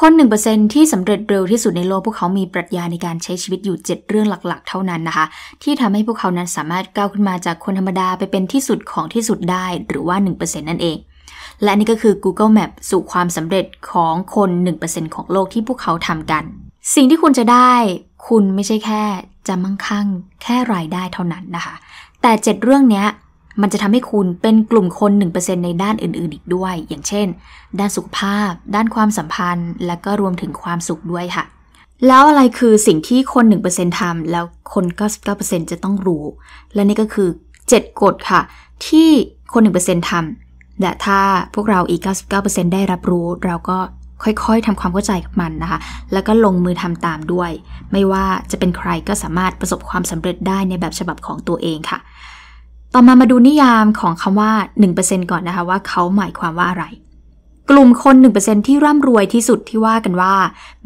คน 1% ที่สำเร็จเร็วที่สุดในโลกพวกเขามีปรัชญาในการใช้ชีวิตอยู่7เรื่องหลักๆเท่านั้นนะคะที่ทำให้พวกเขานั้นสามารถก้าวขึ้นมาจากคนธรรมดาไปเป็นที่สุดของที่สุดได้หรือว่า 1% นั่นเองและนี่ก็คือ Google Map สู่ความสำเร็จของคน 1% ของโลกที่พวกเขาทำกันสิ่งที่คุณจะได้คุณไม่ใช่แค่จะมั่งคั่งแค่รายได้เท่านั้นนะคะแต่7เรื่องนี้มันจะทำให้คุณเป็นกลุ่มคน 1% ในด้านอื่นๆอีกด้วยอย่างเช่นด้านสุขภาพด้านความสัมพันธ์และก็รวมถึงความสุขด้วยค่ะแล้วอะไรคือสิ่งที่คน 1% ทำแล้วคน 99% จะต้องรู้และนี่ก็คือ7กฎค่ะที่คน 1% ทำและถ้าพวกเราอีก 99% ได้รับรู้เราก็ค่อยๆทำความเข้าใจกับมันนะคะแล้วก็ลงมือทำตามด้วยไม่ว่าจะเป็นใครก็สามารถประสบความสำเร็จได้ในแบบฉบับของตัวเองค่ะต่อมาดูนิยามของคำว่า 1% ก่อนนะคะว่าเขาหมายความว่าอะไรกลุ่มคน 1% ที่ร่ำรวยที่สุดที่ว่ากันว่า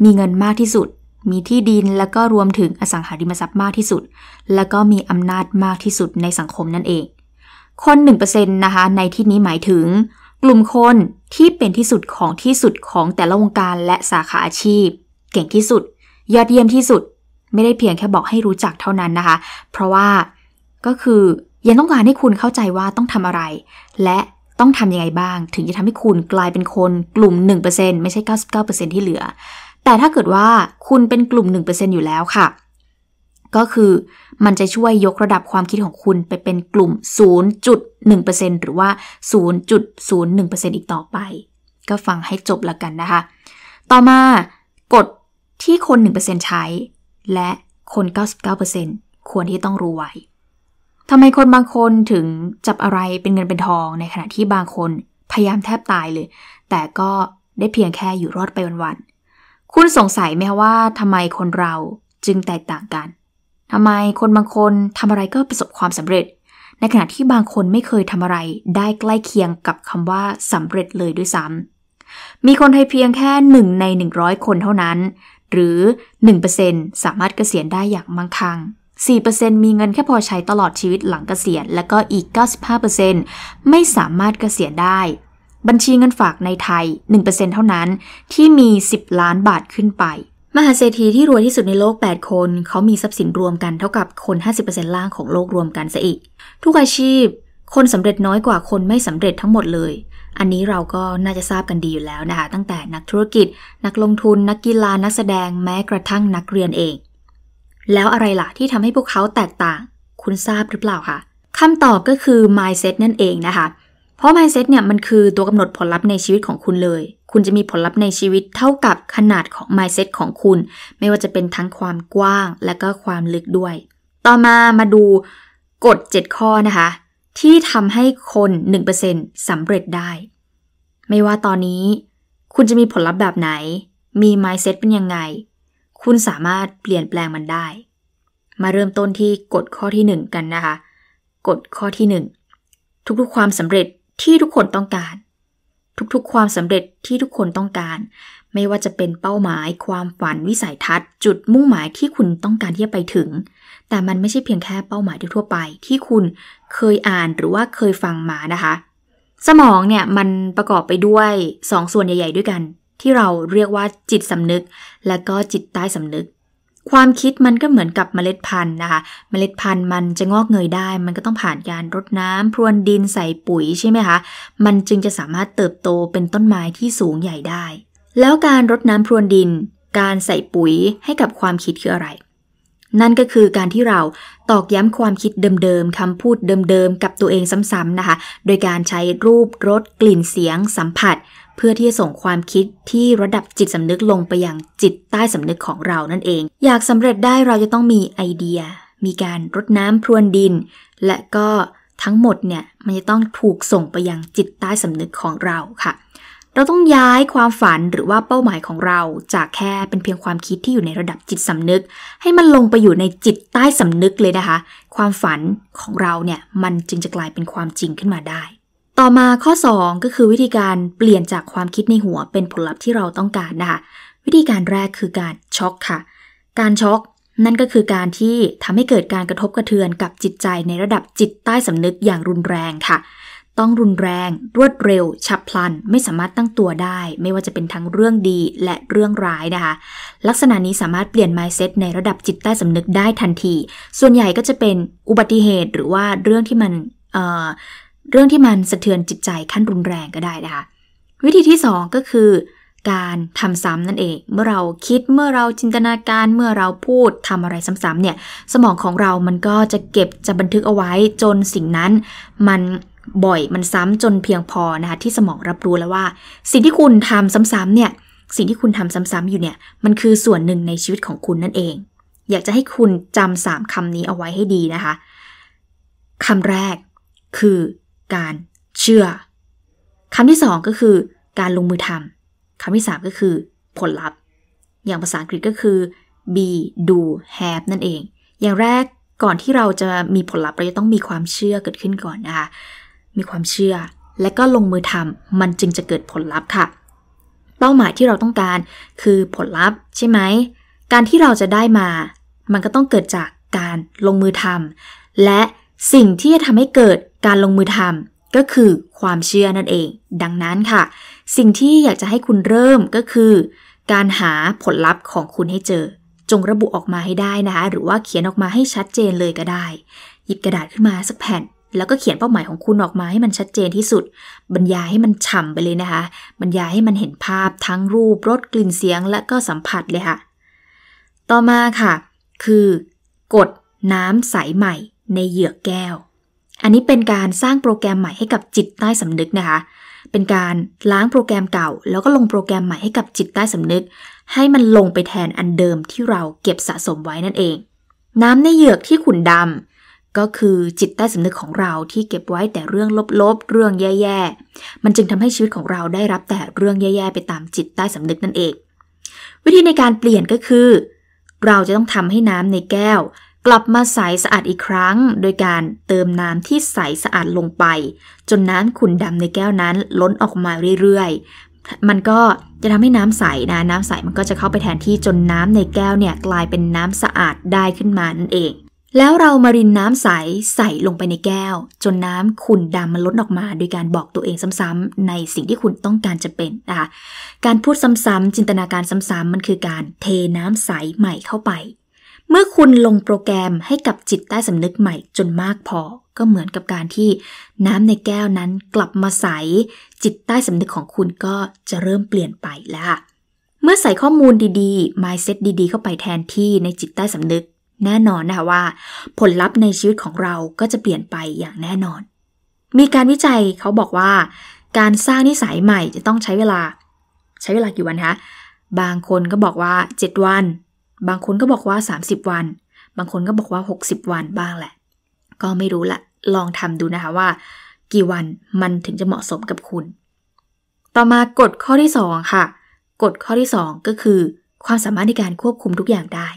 มีเงินมากที่สุดมีที่ดินแล้วก็รวมถึงอสังหาริมทรัพย์มากที่สุดแล้วก็มีอำนาจมากที่สุดในสังคมนั่นเองคน 1% นะคะในที่นี้หมายถึงกลุ่มคนที่เป็นที่สุดของที่สุดของแต่ละวงการและสาขาอาชีพเก่งที่สุดยอดเยี่ยมที่สุดไม่ได้เพียงแค่บอกให้รู้จักเท่านั้นนะคะเพราะว่าก็คือยังต้องการให้คุณเข้าใจว่าต้องทำอะไรและต้องทำยังไงบ้างถึงจะทำให้คุณกลายเป็นคนกลุ่ม 1% ไม่ใช่ 99% ที่เหลือแต่ถ้าเกิดว่าคุณเป็นกลุ่ม 1% อยู่แล้วค่ะก็คือมันจะช่วยยกระดับความคิดของคุณไปเป็นกลุ่ม 0.1% หรือว่า 0.01% อีกต่อไปก็ฟังให้จบละกันนะคะต่อมากฎที่คน 1% ใช้และคน 99% ควรที่ต้องรู้ไว้ทำไมคนบางคนถึงจับอะไรเป็นเงินเป็นทองในขณะที่บางคนพยายามแทบตายเลยแต่ก็ได้เพียงแค่อยู่รอดไปวันๆคุณสงสัยไหมคะว่าทำไมคนเราจึงแตกต่างกันทำไมคนบางคนทำอะไรก็ประสบความสำเร็จในขณะที่บางคนไม่เคยทำอะไรได้ใกล้เคียงกับคำว่าสำเร็จเลยด้วยซ้ำมีคนไทยเพียงแค่1ใน100คนเท่านั้นหรือ 1% สามารถเกษียณได้อย่างมั่งคั่ง4% มีเงินแค่พอใช้ตลอดชีวิตหลังเกษียณแล้วก็อีก 95% ไม่สามารถเกษียณได้บัญชีเงินฝากในไทย 1% เท่านั้นที่มี10ล้านบาทขึ้นไปมหาเศรษฐีที่รวยที่สุดในโลก8คนเขามีทรัพย์สินรวมกันเท่ากับคน 50% ล่างของโลกรวมกันซะอีกทุกอาชีพคนสำเร็จน้อยกว่าคนไม่สำเร็จทั้งหมดเลยอันนี้เราก็น่าจะทราบกันดีอยู่แล้วนะคะตั้งแต่นักธุรกิจนักลงทุนนักกีฬานักแสดงแม้กระทั่งนักเรียนเองแล้วอะไรล่ะที่ทำให้พวกเขาแตกต่างคุณทราบหรือเปล่าคะคำตอบก็คือ mindset นั่นเองนะคะเพราะ mindset เนี่ยมันคือตัวกำหนดผลลัพธ์ในชีวิตของคุณเลยคุณจะมีผลลัพธ์ในชีวิตเท่ากับขนาดของ mindset ของคุณไม่ว่าจะเป็นทั้งความกว้างและก็ความลึกด้วยต่อมาดูกฎ7ข้อนะคะที่ทำให้คน 1% สำเร็จได้ไม่ว่าตอนนี้คุณจะมีผลลัพธ์แบบไหนมี mindset เป็นยังไงคุณสามารถเปลี่ยนแปลงมันได้มาเริ่มต้นที่กฎข้อที่1กันนะคะกฎข้อที่1ทุกๆความสำเร็จที่ทุกคนต้องการทุกๆความสำเร็จที่ทุกคนต้องการไม่ว่าจะเป็นเป้าหมายความฝันวิสัยทัศน์จุดมุ่งหมายที่คุณต้องการที่จะไปถึงแต่มันไม่ใช่เพียงแค่เป้าหมายทั่วไปที่คุณเคยอ่านหรือว่าเคยฟังมานะคะสมองเนี่ยมันประกอบไปด้วย2ส่วนใหญ่ๆด้วยกันที่เราเรียกว่าจิตสำนึกและก็จิตใต้สำนึกความคิดมันก็เหมือนกับเมล็ดพันธุ์นะคะเมล็ดพันธุ์มันจะงอกเงยได้มันก็ต้องผ่านการรดน้ำพรวนดินใส่ปุ๋ยใช่ไหมคะมันจึงจะสามารถเติบโตเป็นต้นไม้ที่สูงใหญ่ได้แล้วการรดน้ำพรวนดินการใส่ปุ๋ยให้กับความคิดคืออะไรนั่นก็คือการที่เราตอกย้ำความคิดเดิมๆคำพูดเดิมๆกับตัวเองซ้ำๆนะคะโดยการใช้รูปรสกลิ่นเสียงสัมผัสเพื่อที่จะส่งความคิดที่ระดับจิตสำนึกลงไปยังจิตใต้สำนึกของเรานั่นเองอยากสำเร็จได้เราจะต้องมีไอเดียมีการรดน้ำพรวนดินและก็ทั้งหมดเนี่ยมันจะต้องถูกส่งไปยังจิตใต้สำนึกของเราค่ะเราต้องย้ายความฝันหรือว่าเป้าหมายของเราจากแค่เป็นเพียงความคิดที่อยู่ในระดับจิตสำนึกให้มันลงไปอยู่ในจิตใต้สำนึกเลยนะคะความฝันของเราเนี่ยมันจึงจะกลายเป็นความจริงขึ้นมาได้ต่อมาข้อ2ก็คือวิธีการเปลี่ยนจากความคิดในหัวเป็นผลลัพธ์ที่เราต้องการนะคะวิธีการแรกคือการช็อกค่ะการช็อกนั่นก็คือการที่ทำให้เกิดการกระทบกระเทือนกับจิตใจในระดับจิตใต้สำนึกอย่างรุนแรงค่ะ ต้องรุนแรงรวดเร็วฉับพลันไม่สามารถตั้งตัวได้ไม่ว่าจะเป็นทั้งเรื่องดีและเรื่องร้ายนะคะลักษณะนี้สามารถเปลี่ยน mindset ในระดับจิตใต้สำนึกได้ทันทีส่วนใหญ่ก็จะเป็นอุบัติเหตุหรือว่าเรื่องที่มันสะเทือนจิตใจขั้นรุนแรงก็ได้นะคะวิธีที่2ก็คือการทำซ้ำนั่นเองเมื่อเราคิดเมื่อเราจินตนาการเมื่อเราพูดทำอะไรซ้ำๆเนี่ยสมองของเรามันก็จะเก็บจะบันทึกเอาไว้จนสิ่งนั้นมันบ่อยมันซ้ำจนเพียงพอนะคะที่สมองรับรู้แล้วว่าสิ่งที่คุณทำซ้ำๆเนี่ยสิ่งที่คุณทำซ้ำๆอยู่เนี่ยมันคือส่วนหนึ่งในชีวิตของคุณนั่นเองอยากจะให้คุณจำ3คำนี้เอาไว้ให้ดีนะคะคำแรกคือการเชื่อคำที่2ก็คือการลงมือทำคำที่3ก็คือผลลัพธ์อย่างภาษาอังกฤษก็คือ be do have นั่นเองอย่างแรกก่อนที่เราจะมีผลลัพธ์เราจะต้องมีความเชื่อเกิดขึ้นก่อนนะคะมีความเชื่อและก็ลงมือทำมันจึงจะเกิดผลลัพธ์ค่ะเป้าหมายที่เราต้องการคือผลลัพธ์ใช่ไหมการที่เราจะได้มามันก็ต้องเกิดจากการลงมือทำและสิ่งที่จะทำให้เกิดการลงมือทำก็คือความเชื่อนั่นเองดังนั้นค่ะสิ่งที่อยากจะให้คุณเริ่มก็คือการหาผลลัพธ์ของคุณให้เจอจงระบุออกมาให้ได้นะคะหรือว่าเขียนออกมาให้ชัดเจนเลยก็ได้หยิบกระดาษขึ้นมาสักแผ่นแล้วก็เขียนเป้าหมายของคุณออกมาให้มันชัดเจนที่สุดบรรยายให้มันฉ่ำไปเลยนะคะบรรยายให้มันเห็นภาพทั้งรูปรสกลิ่นเสียงและก็สัมผัสเลยค่ะต่อมาค่ะคือกดน้ำใสใหม่ในเหยือกแก้วอันนี้เป็นการสร้างโปรแกรมใหม่ให้กับจิตใต้สำนึกนะคะเป็นการล้างโปรแกรมเก่าแล้วก็ลงโปรแกรมใหม่ให้กับจิตใต้สำนึกให้มันลงไปแทนอันเดิมที่เราเก็บสะสมไว้นั่นเองน้ำในเหยือกที่ขุ่นดำก็คือจิตใต้สำนึกของเราที่เก็บไว้แต่เรื่องลบๆเรื่องแย่ๆมันจึงทำให้ชีวิตของเราได้รับแต่เรื่องแย่ๆไปตามจิตใต้สำนึกนั่นเองวิธีในการเปลี่ยนก็คือเราจะต้องทำให้น้ำในแก้วกลับมาใสสะอาดอีกครั้งโดยการเติมน้ำที่ใสสะอาดลงไปจนน้ำขุ่นดำในแก้วนั้นล้นออกมาเรื่อยๆมันก็จะทำให้น้ำใสนะน้ำใสมันก็จะเข้าไปแทนที่จนน้ำในแก้วเนี่ยกลายเป็นน้ำสะอาดได้ขึ้นมานั่นเองแล้วเรามารินน้ำใสใส่ลงไปในแก้วจนน้ำขุ่นดำมันล้นออกมาโดยการบอกตัวเองซ้ำๆในสิ่งที่คุณต้องการจะเป็นนะคะการพูดซ้ำๆจินตนาการซ้ำๆมันคือการเทน้ำใสใหม่เข้าไปเมื่อคุณลงโปรแกรมให้กับจิตใต้สำนึกใหม่จนมากพอก็เหมือนกับการที่น้ำในแก้วนั้นกลับมาใสจิตใต้สำนึกของคุณก็จะเริ่มเปลี่ยนไปแล้วค่ะเมื่อใส่ข้อมูลดีๆ mindset ดีๆเข้าไปแทนที่ในจิตใต้สำนึกแน่นอนนะคะว่าผลลัพธ์ในชีวิตของเราก็จะเปลี่ยนไปอย่างแน่นอนมีการวิจัยเขาบอกว่าการสร้างนิสัยใหม่จะต้องใช้เวลากี่วันคะบางคนก็บอกว่า7วันบางคนก็บอกว่า30วันบางคนก็บอกว่า60วันบ้างแหละก็ไม่รู้ละลองทำดูนะคะว่ากี่วันมันถึงจะเหมาะสมกับคุณต่อมากฎข้อที่2ค่ะกฎข้อที่2ก็คือความสามารถในการควบคุมทุกอย่างได้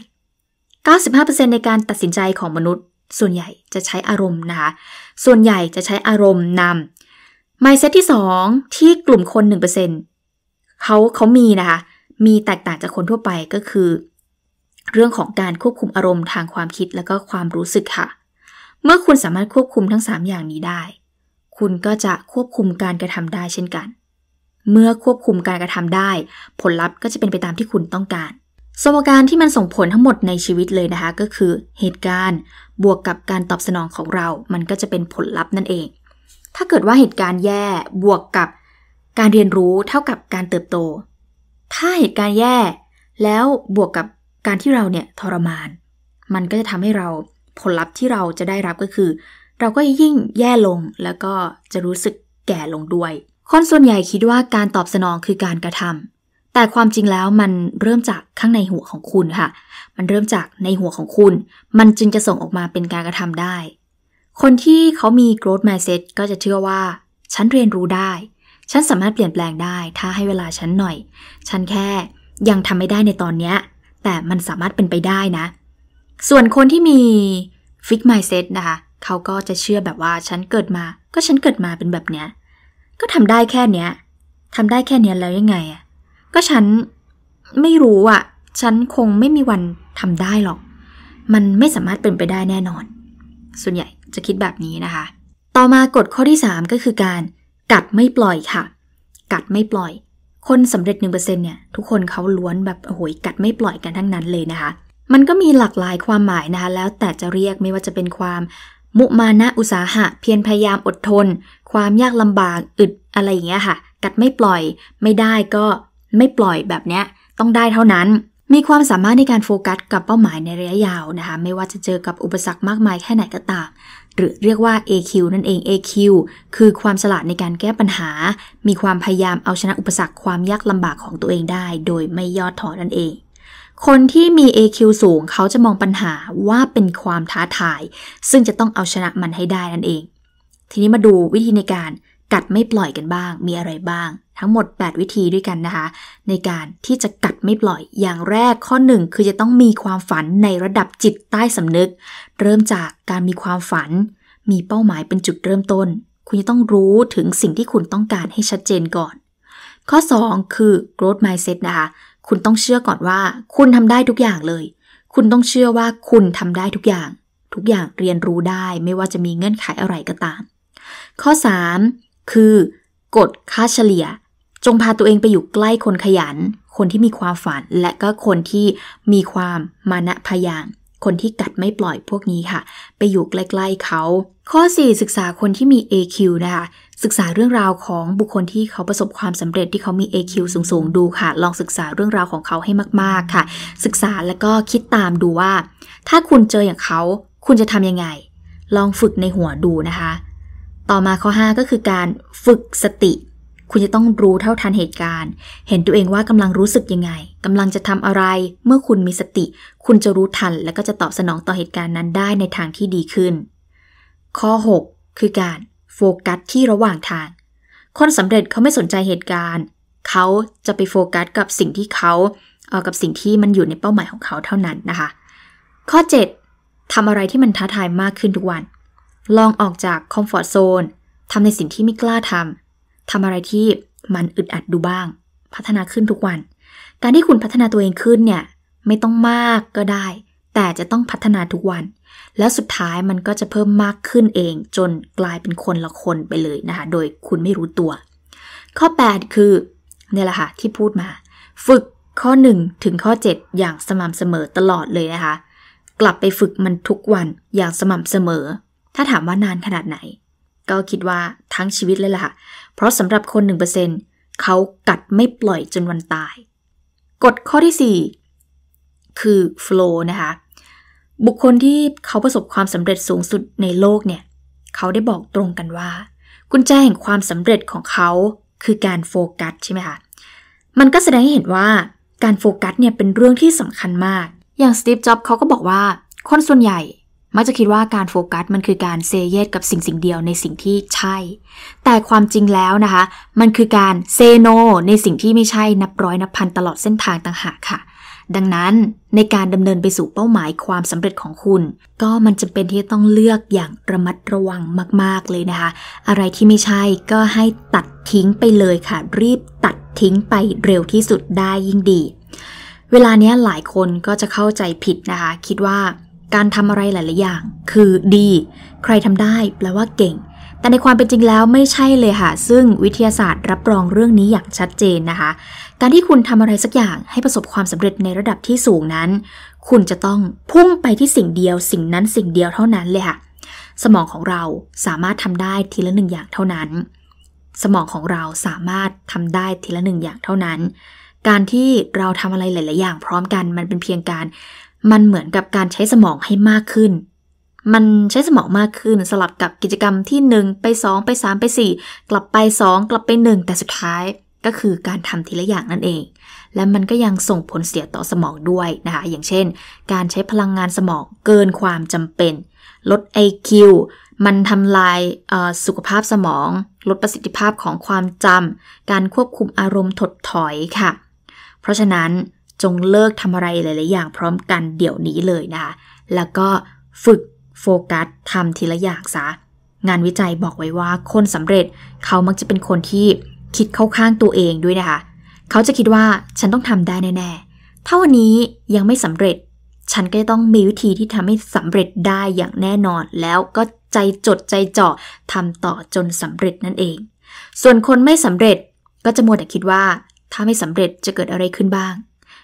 95% ในการตัดสินใจของมนุษย์ส่วนใหญ่จะใช้อารมณ์นะคะส่วนใหญ่จะใช้อารมณ์นำ mindset ที่2ที่กลุ่มคน 1% เขามีนะคะมีแตกต่างจากคนทั่วไปก็คือเรื่องของการควบคุมอารมณ์ทางความคิดและก็ความรู้สึกค่ะเมื่อคุณสามารถควบคุมทั้ง3อย่างนี้ได้คุณก็จะควบคุมการกระทำได้เช่นกันเมื่อควบคุมการกระทำได้ผลลัพธ์ก็จะเป็นไปตามที่คุณต้องการสมการที่มันส่งผลทั้งหมดในชีวิตเลยนะคะก็คือเหตุการณ์บวกกับการตอบสนองของเรามันก็จะเป็นผลลัพธ์นั่นเองถ้าเกิดว่าเหตุการณ์แย่บวกกับการเรียนรู้เท่ากับการเติบโตถ้าเหตุการณ์แย่แล้วบวกกับการที่เราเนี่ยทรมานมันก็จะทำให้เราผลลัพธ์ที่เราจะได้รับก็คือเราก็ยิ่งแย่ลงแล้วก็จะรู้สึกแก่ลงด้วยคนส่วนใหญ่คิดว่าการตอบสนองคือการกระทำแต่ความจริงแล้วมันเริ่มจากข้างในหัวของคุณค่ะมันเริ่มจากในหัวของคุณมันจึงจะส่งออกมาเป็นการกระทำได้คนที่เขามี growth mindset ก็จะเชื่อว่าฉันเรียนรู้ได้ฉันสามารถเปลี่ยนแปลงได้ถ้าให้เวลาฉันหน่อยฉันแค่ยังทำไม่ได้ในตอนนี้แต่มันสามารถเป็นไปได้นะส่วนคนที่มี fixed mindset นะคะเขาก็จะเชื่อแบบว่าฉันเกิดมาเป็นแบบเนี้ยก็ทำได้แค่เนี้ยแล้วยังไงอ่ะก็ฉันไม่รู้อ่ะฉันคงไม่มีวันทำได้หรอกมันไม่สามารถเป็นไปได้แน่นอนส่วนใหญ่จะคิดแบบนี้นะคะ ต่อมากฎข้อที่3ก็คือการกัดไม่ปล่อยค่ะกัดไม่ปล่อยคนสำเร็จ 1% เนี่ยทุกคนเขาล้วนแบบโอ้โหกัดไม่ปล่อยกันทั้งนั้นเลยนะคะมันก็มีหลากหลายความหมายนะคะแล้วแต่จะเรียกไม่ว่าจะเป็นความมุมานะอุตสาหะเพียรพยายามอดทนความยากลำบากอึดอะไรอย่างเงี้ยค่ะกัดไม่ปล่อยไม่ได้ก็ไม่ปล่อยแบบเนี้ยต้องได้เท่านั้นมีความสามารถในการโฟกัสกับเป้าหมายในระยะยาวนะคะไม่ว่าจะเจอกับอุปสรรคมากมายแค่ไหนก็ตามหรือเรียกว่า AQ นั่นเอง AQ คือความฉลาดในการแก้ปัญหามีความพยายามเอาชนะอุปสรรคความยากลำบากของตัวเองได้โดยไม่ย่อท้อนั่นเองคนที่มี AQ สูงเขาจะมองปัญหาว่าเป็นความท้าทายซึ่งจะต้องเอาชนะมันให้ได้นั่นเองทีนี้มาดูวิธีในการกัดไม่ปล่อยกันบ้างมีอะไรบ้างทั้งหมด8วิธีด้วยกันนะคะในการที่จะกัดไม่ปล่อยอย่างแรกข้อ1คือจะต้องมีความฝันในระดับจิตใต้สำนึกเริ่มจากการมีความฝันมีเป้าหมายเป็นจุดเริ่มต้นคุณจะต้องรู้ถึงสิ่งที่คุณต้องการให้ชัดเจนก่อนข้อ2คือ growth mindset นะคะคุณต้องเชื่อก่อนว่าคุณทำได้ทุกอย่างเลยคุณต้องเชื่อว่าคุณทำได้ทุกอย่างเรียนรู้ได้ไม่ว่าจะมีเงื่อนไขอะไรก็ตามข้อ3คือกฎค่าเฉลี่ยจงพาตัวเองไปอยู่ใกล้คนขยันคนที่มีความฝันและก็คนที่มีความมานะพยางคนที่กัดไม่ปล่อยพวกนี้ค่ะไปอยู่ใกล้ๆเขาข้อ4ศึกษาคนที่มี AQ นะคะศึกษาเรื่องราวของบุคคลที่เขาประสบความสำเร็จที่เขามี AQ สูงๆดูค่ะลองศึกษาเรื่องราวของเขาให้มากๆค่ะศึกษาแล้วก็คิดตามดูว่าถ้าคุณเจออย่างเขาคุณจะทำยังไงลองฝึกในหัวดูนะคะต่อมาข้อ5ก็คือการฝึกสติคุณจะต้องรู้เท่าทันเหตุการณ์เห็นตัวเองว่ากำลังรู้สึกยังไงกำลังจะทำอะไรเมื่อคุณมีสติคุณจะรู้ทันและก็จะตอบสนองต่อเหตุการณ์นั้นได้ในทางที่ดีขึ้นข้อ6คือการโฟกัสที่ระหว่างทางคนสำเร็จเขาไม่สนใจเหตุการณ์เขาจะไปโฟกัสกับสิ่งที่เขากับสิ่งที่มันอยู่ในเป้าหมายของเขาเท่านั้นนะคะข้อ7ทำอะไรที่มันท้าทายมากขึ้นทุกวันลองออกจากคอมฟอร์ตโซนทำในสิ่งที่ไม่กล้าทำอะไรที่มันอึดอัดดูบ้างพัฒนาขึ้นทุกวันการที่คุณพัฒนาตัวเองขึ้นเนี่ยไม่ต้องมากก็ได้แต่จะต้องพัฒนาทุกวันแล้วสุดท้ายมันก็จะเพิ่มมากขึ้นเองจนกลายเป็นคนละคนไปเลยนะคะโดยคุณไม่รู้ตัวข้อ8คือเนี่ยแหละค่ะที่พูดมาฝึกข้อ1ถึงข้อ7อย่างสม่ำเสมอตลอดเลยนะคะกลับไปฝึกมันทุกวันอย่างสม่ำเสมอถ้าถามว่านานขนาดไหนก็คิดว่าทั้งชีวิตเลยล่ะค่ะเพราะสำหรับคน 1% เขากัดไม่ปล่อยจนวันตายกฎข้อที่4คือ flow นะคะบุคคลที่เขาประสบความสำเร็จสูงสุดในโลกเนี่ยเขาได้บอกตรงกันว่ากุญแจแห่งความสำเร็จของเขาคือการโฟกัสใช่ไหมคะมันก็แสดงให้เห็นว่าการโฟกัสเนี่ยเป็นเรื่องที่สำคัญมากอย่างสตีฟจ็อบส์เขาก็บอกว่าคนส่วนใหญ่มักจะคิดว่าการโฟกัสมันคือการเซเยสกับสิ่งเดียวในสิ่งที่ใช่แต่ความจริงแล้วนะคะมันคือการเซโนในสิ่งที่ไม่ใช่นับร้อยนับพันตลอดเส้นทางต่างหากค่ะดังนั้นในการดำเนินไปสู่เป้าหมายความสำเร็จของคุณก็มันจำเป็นที่จะต้องเลือกอย่างระมัดระวังมากๆเลยนะคะอะไรที่ไม่ใช่ก็ให้ตัดทิ้งไปเลยค่ะรีบตัดทิ้งไปเร็วที่สุดได้ยิ่งดีเวลาเนี้ยหลายคนก็จะเข้าใจผิดนะคะคิดว่าการทำอะไรหลายๆอย่างคือดีใครทำได้แปลว่าเก่งแต่ในความเป็นจริงแล้วไม่ใช่เลยค่ะซึ่งวิทยาศาสตร์รับรองเรื่องนี้อย่างชัดเจนนะคะการที่คุณทำอะไรสักอย่างให้ประสบความสำเร็จในระดับที่สูงนั้นคุณจะต้องพุ่งไปที่สิ่งเดียวสิ่งนั้นสิ่งเดียวเท่านั้นเลยค่ะสมองของเราสามารถทำได้ทีละ1อย่างเท่านั้นสมองของเราสามารถทำได้ทีละ1อย่างเท่านั้นการที่เราทำอะไรหลายๆอย่างพร้อมกันมันเป็นเพียงการมันเหมือนกับการใช้สมองให้มากขึ้นมันใช้สมองมากขึ้นสลับกับกิจกรรมที่1ไป2ไป3ไป4กลับไป2กลับไป1แต่สุดท้ายก็คือการทำทีละอย่างนั่นเองและมันก็ยังส่งผลเสียต่อสมองด้วยนะคะอย่างเช่นการใช้พลังงานสมองเกินความจำเป็นลด IQ มันทำลายสุขภาพสมองลดประสิทธิภาพของความจำการควบคุมอารมณ์ถดถอยค่ะเพราะฉะนั้นจงเลิกทำอะไรหลายๆอย่างพร้อมกันเดี๋ยวนี้เลยนะคะแล้วก็ฝึกโฟกัสทำทีละอย่างซะงานวิจัยบอกไว้ว่าคนสำเร็จเขามักจะเป็นคนที่คิดเข้าข้างตัวเองด้วยนะคะเขาจะคิดว่าฉันต้องทำได้แน่ๆถ้าวันนี้ยังไม่สำเร็จฉันก็ต้องมีวิธีที่ทำให้สำเร็จได้อย่างแน่นอนแล้วก็ ใจจดใจจ่อทำต่อจนสำเร็จนั่นเองส่วนคนไม่สำเร็จก็จะมัวแต่คิดว่าถ้าไม่สำเร็จจะเกิดอะไรขึ้นบ้าง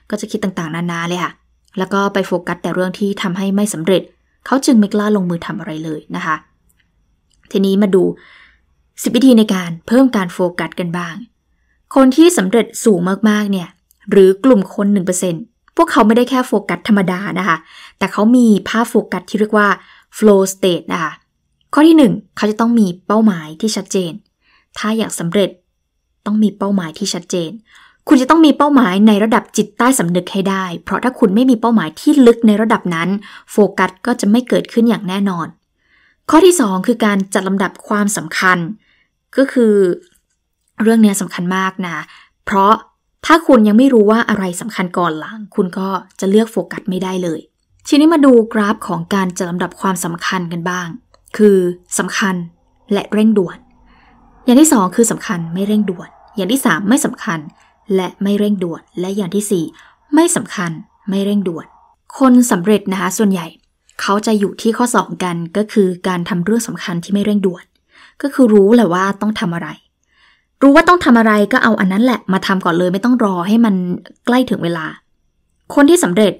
ก็จะคิดต่างๆนานาเลยค่ะแล้วก็ไปโฟกัสแต่เรื่องที่ทำให้ไม่สำเร็จเขาจึงไม่กล้าลงมือทำอะไรเลยนะคะทีนี้มาดู10วิธีในการเพิ่มการโฟกัสกันบ้างคนที่สำเร็จสูงมากๆเนี่ยหรือกลุ่มคน 1% พวกเขาไม่ได้แค่โฟกัสธรรมดานะคะแต่เขามีภาพโฟกัสที่เรียกว่า flow state นะคะข้อที่ 1เขาจะต้องมีเป้าหมายที่ชัดเจนถ้าอยากสำเร็จต้องมีเป้าหมายที่ชัดเจนคุณจะต้องมีเป้าหมายในระดับจิตใต้สำนึกให้ได้เพราะถ้าคุณไม่มีเป้าหมายที่ลึกในระดับนั้นโฟกัสก็จะไม่เกิดขึ้นอย่างแน่นอนข้อที่ 2คือการจัดลำดับความสำคัญก็คือเรื่องนี้สำคัญมากนะเพราะถ้าคุณยังไม่รู้ว่าอะไรสำคัญก่อนหลังคุณก็จะเลือกโฟกัสไม่ได้เลยทีนี้มาดูกราฟของการจัดลำดับความสำคัญกันบ้างคือสำคัญและเร่งด่วนอย่างที่2คือสำคัญไม่เร่งด่วนอย่างที่3ไม่สำคัญและไม่เร่งด่วนและอย่างที่4ไม่สำคัญไม่เร่งด่วนคนสำเร็จนะคะส่วนใหญ่เขาจะอยู่ที่ข้อ2กันก็คือการทำเรื่องสำคัญที่ไม่เร่งด่วนก็คือรู้แหละว่าต้องทำอะไรรู้ว่าต้องทำอะไรก็เอาอันนั้นแหละมาทำก่อนเลยไม่ต้องรอให้มันใกล้ถึงเวลาคนที่สำเร็จ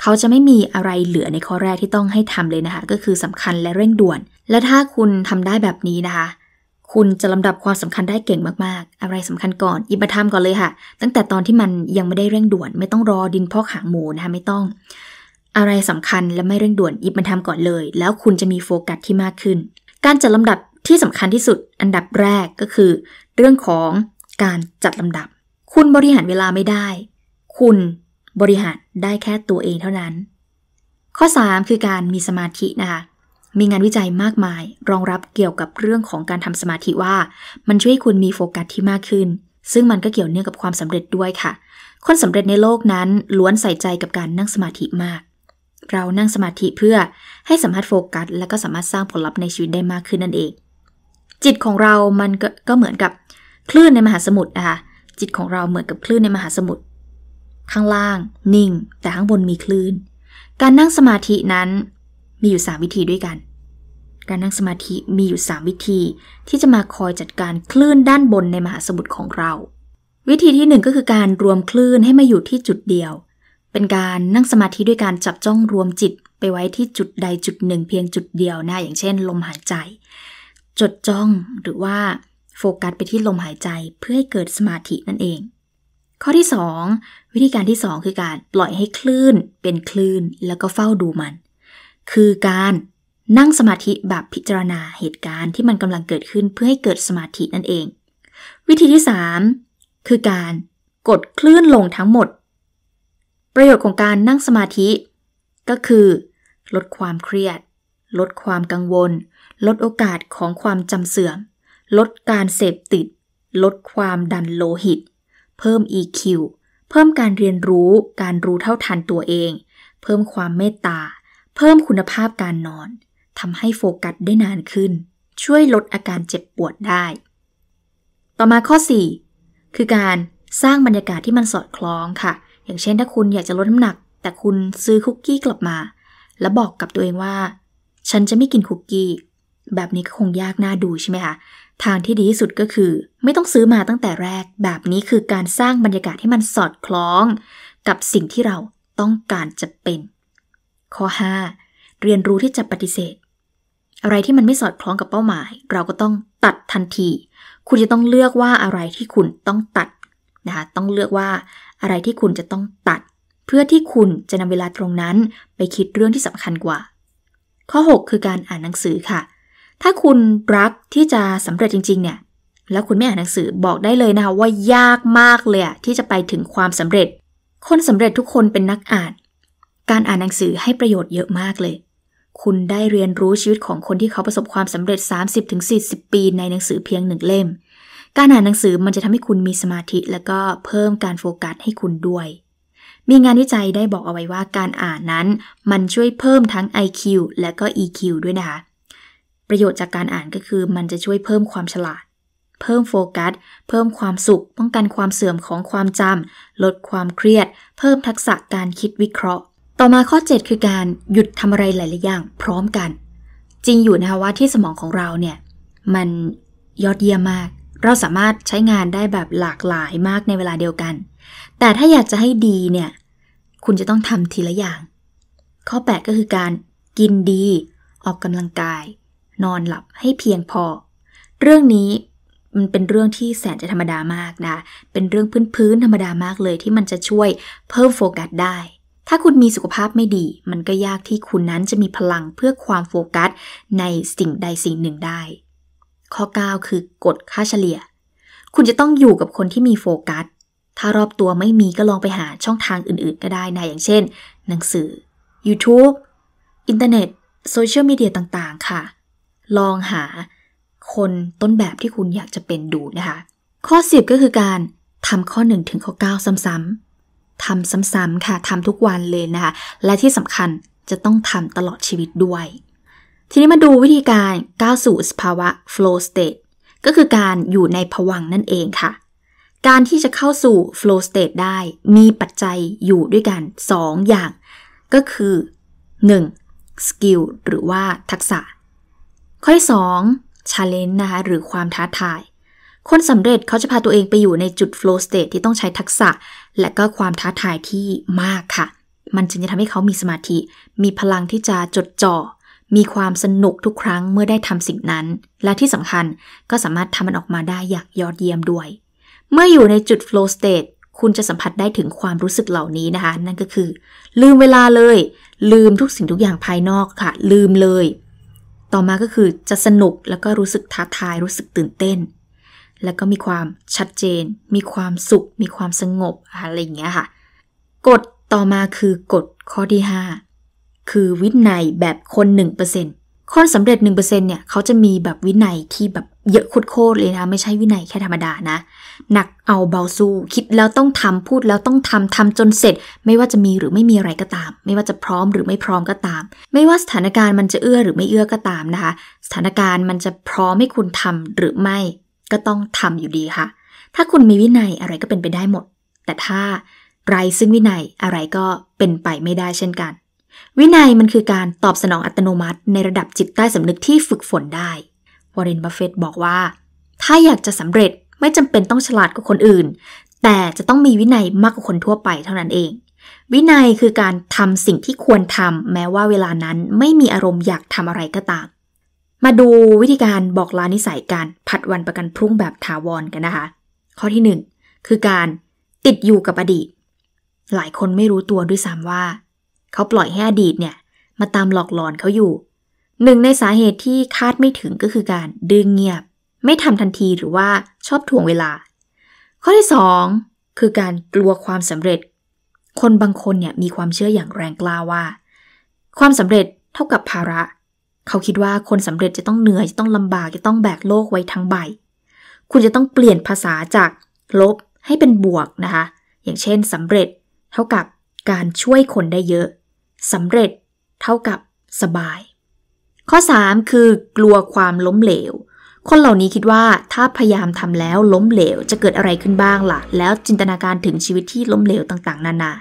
เขาจะไม่มีอะไรเหลือในข้อแรกที่ต้องให้ทำเลยนะคะก็คือสำคัญและเร่งด่วนและถ้าคุณทำได้แบบนี้นะคะคุณจะลำดับความสำคัญได้เก่งมากๆอะไรสำคัญก่อนหยิบมาทำก่อนเลยค่ะตั้งแต่ตอนที่มันยังไม่ได้เร่งด่วนไม่ต้องรอดินพอกหางหมูนะคะไม่ต้องอะไรสำคัญและไม่เร่งด่วนหยิบมาทำก่อนเลยแล้วคุณจะมีโฟกัสที่มากขึ้นการจัดลำดับที่สำคัญที่สุดอันดับแรกก็คือเรื่องของการจัดลำดับคุณบริหารเวลาไม่ได้คุณบริหารได้แค่ตัวเองเท่านั้นข้อ3คือการมีสมาธินะคะมีงานวิจัยมากมายรองรับเกี่ยวกับเรื่องของการทำสมาธิว่ามันช่วยคุณมีโฟกัสที่มากขึ้นซึ่งมันก็เกี่ยวเนื่องกับความสำเร็จด้วยค่ะคนสำเร็จในโลกนั้นล้วนใส่ใจกับการนั่งสมาธิมากเรานั่งสมาธิเพื่อให้สามารถโฟกัสและก็สามารถสร้างผลลัพธ์ในชีวิตได้มากขึ้นนั่นเองจิตของเรามันก็เหมือนกับคลื่นในมหาสมุทรนะคะจิตของเราเหมือนกับคลื่นในมหาสมุทรข้างล่างนิ่งแต่ข้างบนมีคลื่นการนั่งสมาธินั้นมีอยู่3วิธีด้วยกันการนั่งสมาธิมีอยู่3วิธีที่จะมาคอยจัดการคลื่นด้านบนในมหาสมุทรของเราวิธีที่1ก็คือการรวมคลื่นให้มาอยู่ที่จุดเดียวเป็นการนั่งสมาธิด้วยการจับจ้องรวมจิตไปไว้ที่จุดใดจุดหนึ่งเพียงจุดเดียวนะอย่างเช่นลมหายใจจดจ้องหรือว่าโฟกัสไปที่ลมหายใจเพื่อให้เกิดสมาธินั่นเองข้อที่2วิธีการที่2คือการปล่อยให้คลื่นเป็นคลื่นแล้วก็เฝ้าดูมันคือการนั่งสมาธิแบบพิจารณาเหตุการณ์ที่มันกำลังเกิดขึ้นเพื่อให้เกิดสมาธินั่นเองวิธีที่3คือการกดคลื่นลงทั้งหมดประโยชน์ของการนั่งสมาธิก็คือลดความเครียดลดความกังวลลดโอกาสของความจำเสื่อมลดการเสพติดลดความดันโลหิตเพิ่ม EQ เพิ่มการเรียนรู้การรู้เท่าทันตัวเองเพิ่มความเมตตาเพิ่มคุณภาพการนอนทำให้โฟกัสได้นานขึ้นช่วยลดอาการเจ็บปวดได้ต่อมาข้อ4คือการสร้างบรรยากาศที่มันสอดคล้องค่ะอย่างเช่นถ้าคุณอยากจะลดน้ำหนักแต่คุณซื้อคุกกี้กลับมาแล้วบอกกับตัวเองว่าฉันจะไม่กินคุกกี้แบบนี้ก็คงยากน่าดูใช่ไหมคะทางที่ดีที่สุดก็คือไม่ต้องซื้อมาตั้งแต่แรกแบบนี้คือการสร้างบรรยากาศให้มันสอดคล้องกับสิ่งที่เราต้องการจะเป็นข้อ5เรียนรู้ที่จะปฏิเสธอะไรที่มันไม่สอดคล้องกับเป้าหมายเราก็ต้องตัดทันทีคุณจะต้องเลือกว่าอะไรที่คุณต้องตัดนะคะต้องเลือกว่าอะไรที่คุณจะต้องตัดเพื่อที่คุณจะนำเวลาตรงนั้นไปคิดเรื่องที่สำคัญกว่าข้อ6คือการอ่านหนังสือค่ะถ้าคุณรักที่จะสำเร็จจริงๆเนี่ยแล้วคุณไม่อ่านหนังสือบอกได้เลยนะคะว่ายากมากเลยที่จะไปถึงความสำเร็จคนสำเร็จทุกคนเป็นนักอ่านการอ่านหนังสือให้ประโยชน์เยอะมากเลยคุณได้เรียนรู้ชีวิตของคนที่เขาประสบความสำเร็จ 30-40 ปีในหนังสือเพียง1เล่มการอ่านหนังสือมันจะทำให้คุณมีสมาธิแล้วก็เพิ่มการโฟกัสให้คุณด้วยมีงานวิจัยได้บอกเอาไว้ว่าการอ่านนั้นมันช่วยเพิ่มทั้ง IQ และก็ EQ ด้วยนะคะประโยชน์จากการอ่านก็คือมันจะช่วยเพิ่มความฉลาดเพิ่มโฟกัสเพิ่มความสุขป้องกันความเสื่อมของความจำลดความเครียดเพิ่มทักษะการคิดวิเคราะห์ต่อมาข้อ7คือการหยุดทำอะไรหลายๆอย่างพร้อมกัน จริงอยู่นะคะว่าที่สมองของเราเนี่ยมันยอดเยี่ยมมากเราสามารถใช้งานได้แบบหลากหลายมากในเวลาเดียวกันแต่ถ้าอยากจะให้ดีเนี่ยคุณจะต้องทำทีละอย่างข้อ8ก็คือการกินดีออกกำลังกายนอนหลับให้เพียงพอเรื่องนี้มันเป็นเรื่องที่แสนจะธรรมดามากนะเป็นเรื่องพื้นๆธรรมดามากเลยที่มันจะช่วยเพิ่มโฟกัสได้ถ้าคุณมีสุขภาพไม่ดีมันก็ยากที่คุณนั้นจะมีพลังเพื่อความโฟกัสในสิ่งใดสิ่งหนึ่งได้ข้อ9คือกฎค่าเฉลี่ยคุณจะต้องอยู่กับคนที่มีโฟกัสถ้ารอบตัวไม่มีก็ลองไปหาช่องทางอื่นๆก็ได้นะอย่างเช่นหนังสือ YouTube อินเทอร์เน็ตโซเชียลมีเดียต่างๆค่ะลองหาคนต้นแบบที่คุณอยากจะเป็นดูนะคะข้อ10ก็คือการทำข้อ1ถึงข้อ9ซ้ำๆทำซ้ำๆค่ะทำทุกวันเลยนะคะและที่สำคัญจะต้องทำตลอดชีวิตด้วยทีนี้มาดูวิธีการก้าวสู่สภาวะ flow state ก็คือการอยู่ในภวังค์นั่นเองค่ะการที่จะเข้าสู่ flow state ได้มีปัจจัยอยู่ด้วยกัน2อย่างก็คือ 1. สกิลหรือว่าทักษะข้อที่ 2. challenge นะคะหรือความท้าทายคนสำเร็จเขาจะพาตัวเองไปอยู่ในจุด flow state ที่ต้องใช้ทักษะและก็ความท้าทายที่มากค่ะมันจึงจะทำให้เขามีสมาธิมีพลังที่จะจดจ่อมีความสนุกทุกครั้งเมื่อได้ทำสิ่งนั้นและที่สำคัญก็สามารถทำมันออกมาได้อย่างยอดเยี่ยมด้วยเมื่ออยู่ในจุด flow state คุณจะสัมผัสได้ถึงความรู้สึกเหล่านี้นะคะนั่นก็คือลืมเวลาเลยลืมทุกสิ่งทุกอย่างภายนอกค่ะลืมเลยต่อมาก็คือจะสนุกแล้วก็รู้สึกท้าทายรู้สึกตื่นเต้นแล้วก็มีความชัดเจนมีความสุขมีความสงบอะไรอย่างเงี้ยค่ะกฎต่อมาคือกฎข้อที่5คือวินัยแบบคน 1% คนสำเร็จ 1% เนี่ยเขาจะมีแบบวินัยที่แบบเยอะโคตรเลยนะไม่ใช่วินัยแค่ธรรมดานะหนักเอาเบาสู้คิดแล้วต้องทำพูดแล้วต้องทำจนเสร็จไม่ว่าจะมีหรือไม่มีอะไรก็ตามไม่ว่าจะพร้อมหรือไม่พร้อมก็ตามไม่ว่าสถานการณ์มันจะเอื้อหรือไม่เอื้อก็ตามนะคะสถานการณ์มันจะพร้อมให้คุณทำหรือไม่ก็ต้องทำอยู่ดีค่ะถ้าคุณมีวินัยอะไรก็เป็นไปได้หมดแต่ถ้าไร้ซึ่งวินัยอะไรก็เป็นไปไม่ได้เช่นกันวินัยมันคือการตอบสนองอัตโนมัติในระดับจิตใต้สำนึกที่ฝึกฝนได้วอร์เรน บัฟเฟตต์บอกว่าถ้าอยากจะสำเร็จไม่จำเป็นต้องฉลาดกว่าคนอื่นแต่จะต้องมีวินัยมากกว่าคนทั่วไปเท่านั้นเองวินัยคือการทำสิ่งที่ควรทำแม้ว่าเวลานั้นไม่มีอารมณ์อยากทำอะไรก็ตามมาดูวิธีการบอกลานิสัยการผัดวันประกันพรุ่งแบบถาวรกันนะคะข้อที่ 1 คือการติดอยู่กับอดีตหลายคนไม่รู้ตัวด้วยซ้ำว่าเขาปล่อยให้อดีตเนี่ยมาตามหลอกหลอนเขาอยู่หนึ่งในสาเหตุที่คาดไม่ถึงก็คือการดื้อเงียบไม่ทำทันทีหรือว่าชอบถ่วงเวลาข้อที่ 2 คือการกลัวความสำเร็จคนบางคนเนี่ยมีความเชื่ออย่างแรงกล้าว่าความสำเร็จเท่ากับภาระเขาคิดว่าคนสำเร็จจะต้องเหนื่อยจะต้องลำบากจะต้องแบกโลกไว้ทั้งใบคุณจะต้องเปลี่ยนภาษาจากลบให้เป็นบวกนะคะอย่างเช่นสำเร็จเท่ากับการช่วยคนได้เยอะสำเร็จเท่ากับสบายข้อ 3 คือกลัวความล้มเหลวคนเหล่านี้คิดว่าถ้าพยายามทำแล้วล้มเหลวจะเกิดอะไรขึ้นบ้างล่ะแล้วจินตนาการถึงชีวิตที่ล้มเหลวต่างๆนานา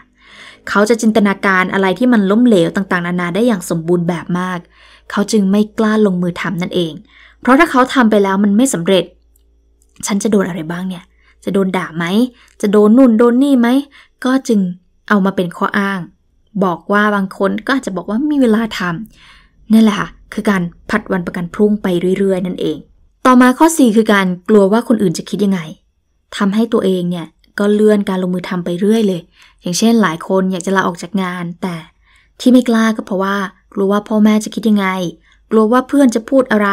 เขาจะจินตนาการอะไรที่มันล้มเหลวต่างๆนานาได้อย่างสมบูรณ์แบบมากเขาจึงไม่กล้าลงมือทำนั่นเองเพราะถ้าเขาทำไปแล้วมันไม่สำเร็จฉันจะโดนอะไรบ้างเนี่ยจะโดนด่าไหมจะโดนนู่นโดนนี่ไหมก็จึงเอามาเป็นข้ออ้างบอกว่าบางคนก็อาจจะบอกว่าไม่มีเวลาทำนั่นแหละค่ะคือการผัดวันประกันพรุ่งไปเรื่อยๆนั่นเองต่อมาข้อ 4 คือการกลัวว่าคนอื่นจะคิดยังไงทำให้ตัวเองเนี่ยก็เลื่อนการลงมือทำไปเรื่อยเลยอย่างเช่นหลายคนอยากจะลาออกจากงานแต่ที่ไม่กล้าก็เพราะว่ากลัวว่าพ่อแม่จะคิดยังไงกลัวว่าเพื่อนจะพูดอะไร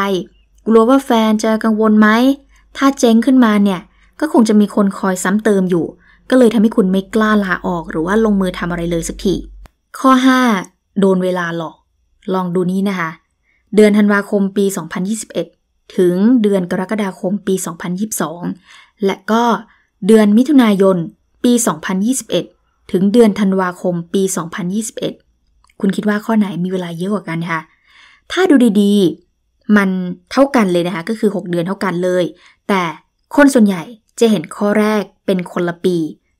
กลัวว่าแฟนจะกังวลไหมถ้าเจ๊งขึ้นมาเนี่ยก็คงจะมีคนคอยซ้ำเติมอยู่ก็เลยทำให้คุณไม่กล้าลาออกหรือว่าลงมือทำอะไรเลยสักทีข้อ 5 โดนเวลาหลอกลองดูนี้นะคะเดือนธันวาคมปี2021ถึงเดือนกรกฎาคมปี2022และก็เดือนมิถุนายนปี2021ถึงเดือนธันวาคมปี2021คุณคิดว่าข้อไหนมีเวลาเยอะกว่ากันคะถ้าดูดีๆมันเท่ากันเลยนะคะก็คือ6เดือนเท่ากันเลยแต่คนส่วนใหญ่จะเห็นข้อแรกเป็นคนละปี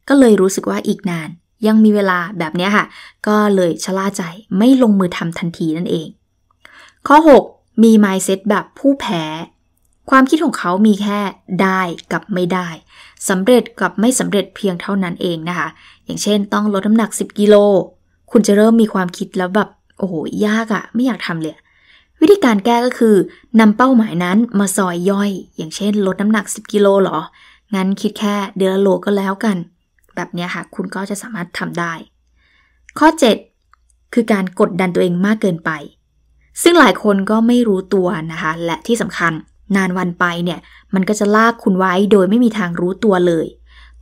ก็เลยรู้สึกว่าอีกนานยังมีเวลาแบบนี้ค่ะก็เลยชะล่าใจไม่ลงมือทำทันทีนั่นเองข้อ มี mindset แบบผู้แพ้ความคิดของเขามีแค่ได้กับไม่ได้สำเร็จกับไม่สำเร็จเพียงเท่านั้นเองนะคะอย่างเช่นต้องลดน้ำหนัก10กิโลคุณจะเริ่มมีความคิดแล้วแบบโอ้โหยากอะไม่อยากทำเลยวิธีการแก้ก็คือนำเป้าหมายนั้นมาซอยย่อยอย่างเช่นลดน้ำหนัก10กิโลหรองั้นคิดแค่เดือนละโลก็แล้วกันแบบนี้ค่ะคุณก็จะสามารถทำได้ข้อ7คือการกดดันตัวเองมากเกินไปซึ่งหลายคนก็ไม่รู้ตัวนะคะและที่สำคัญนานวันไปเนี่ยมันก็จะลากคุณไว้โดยไม่มีทางรู้ตัวเลย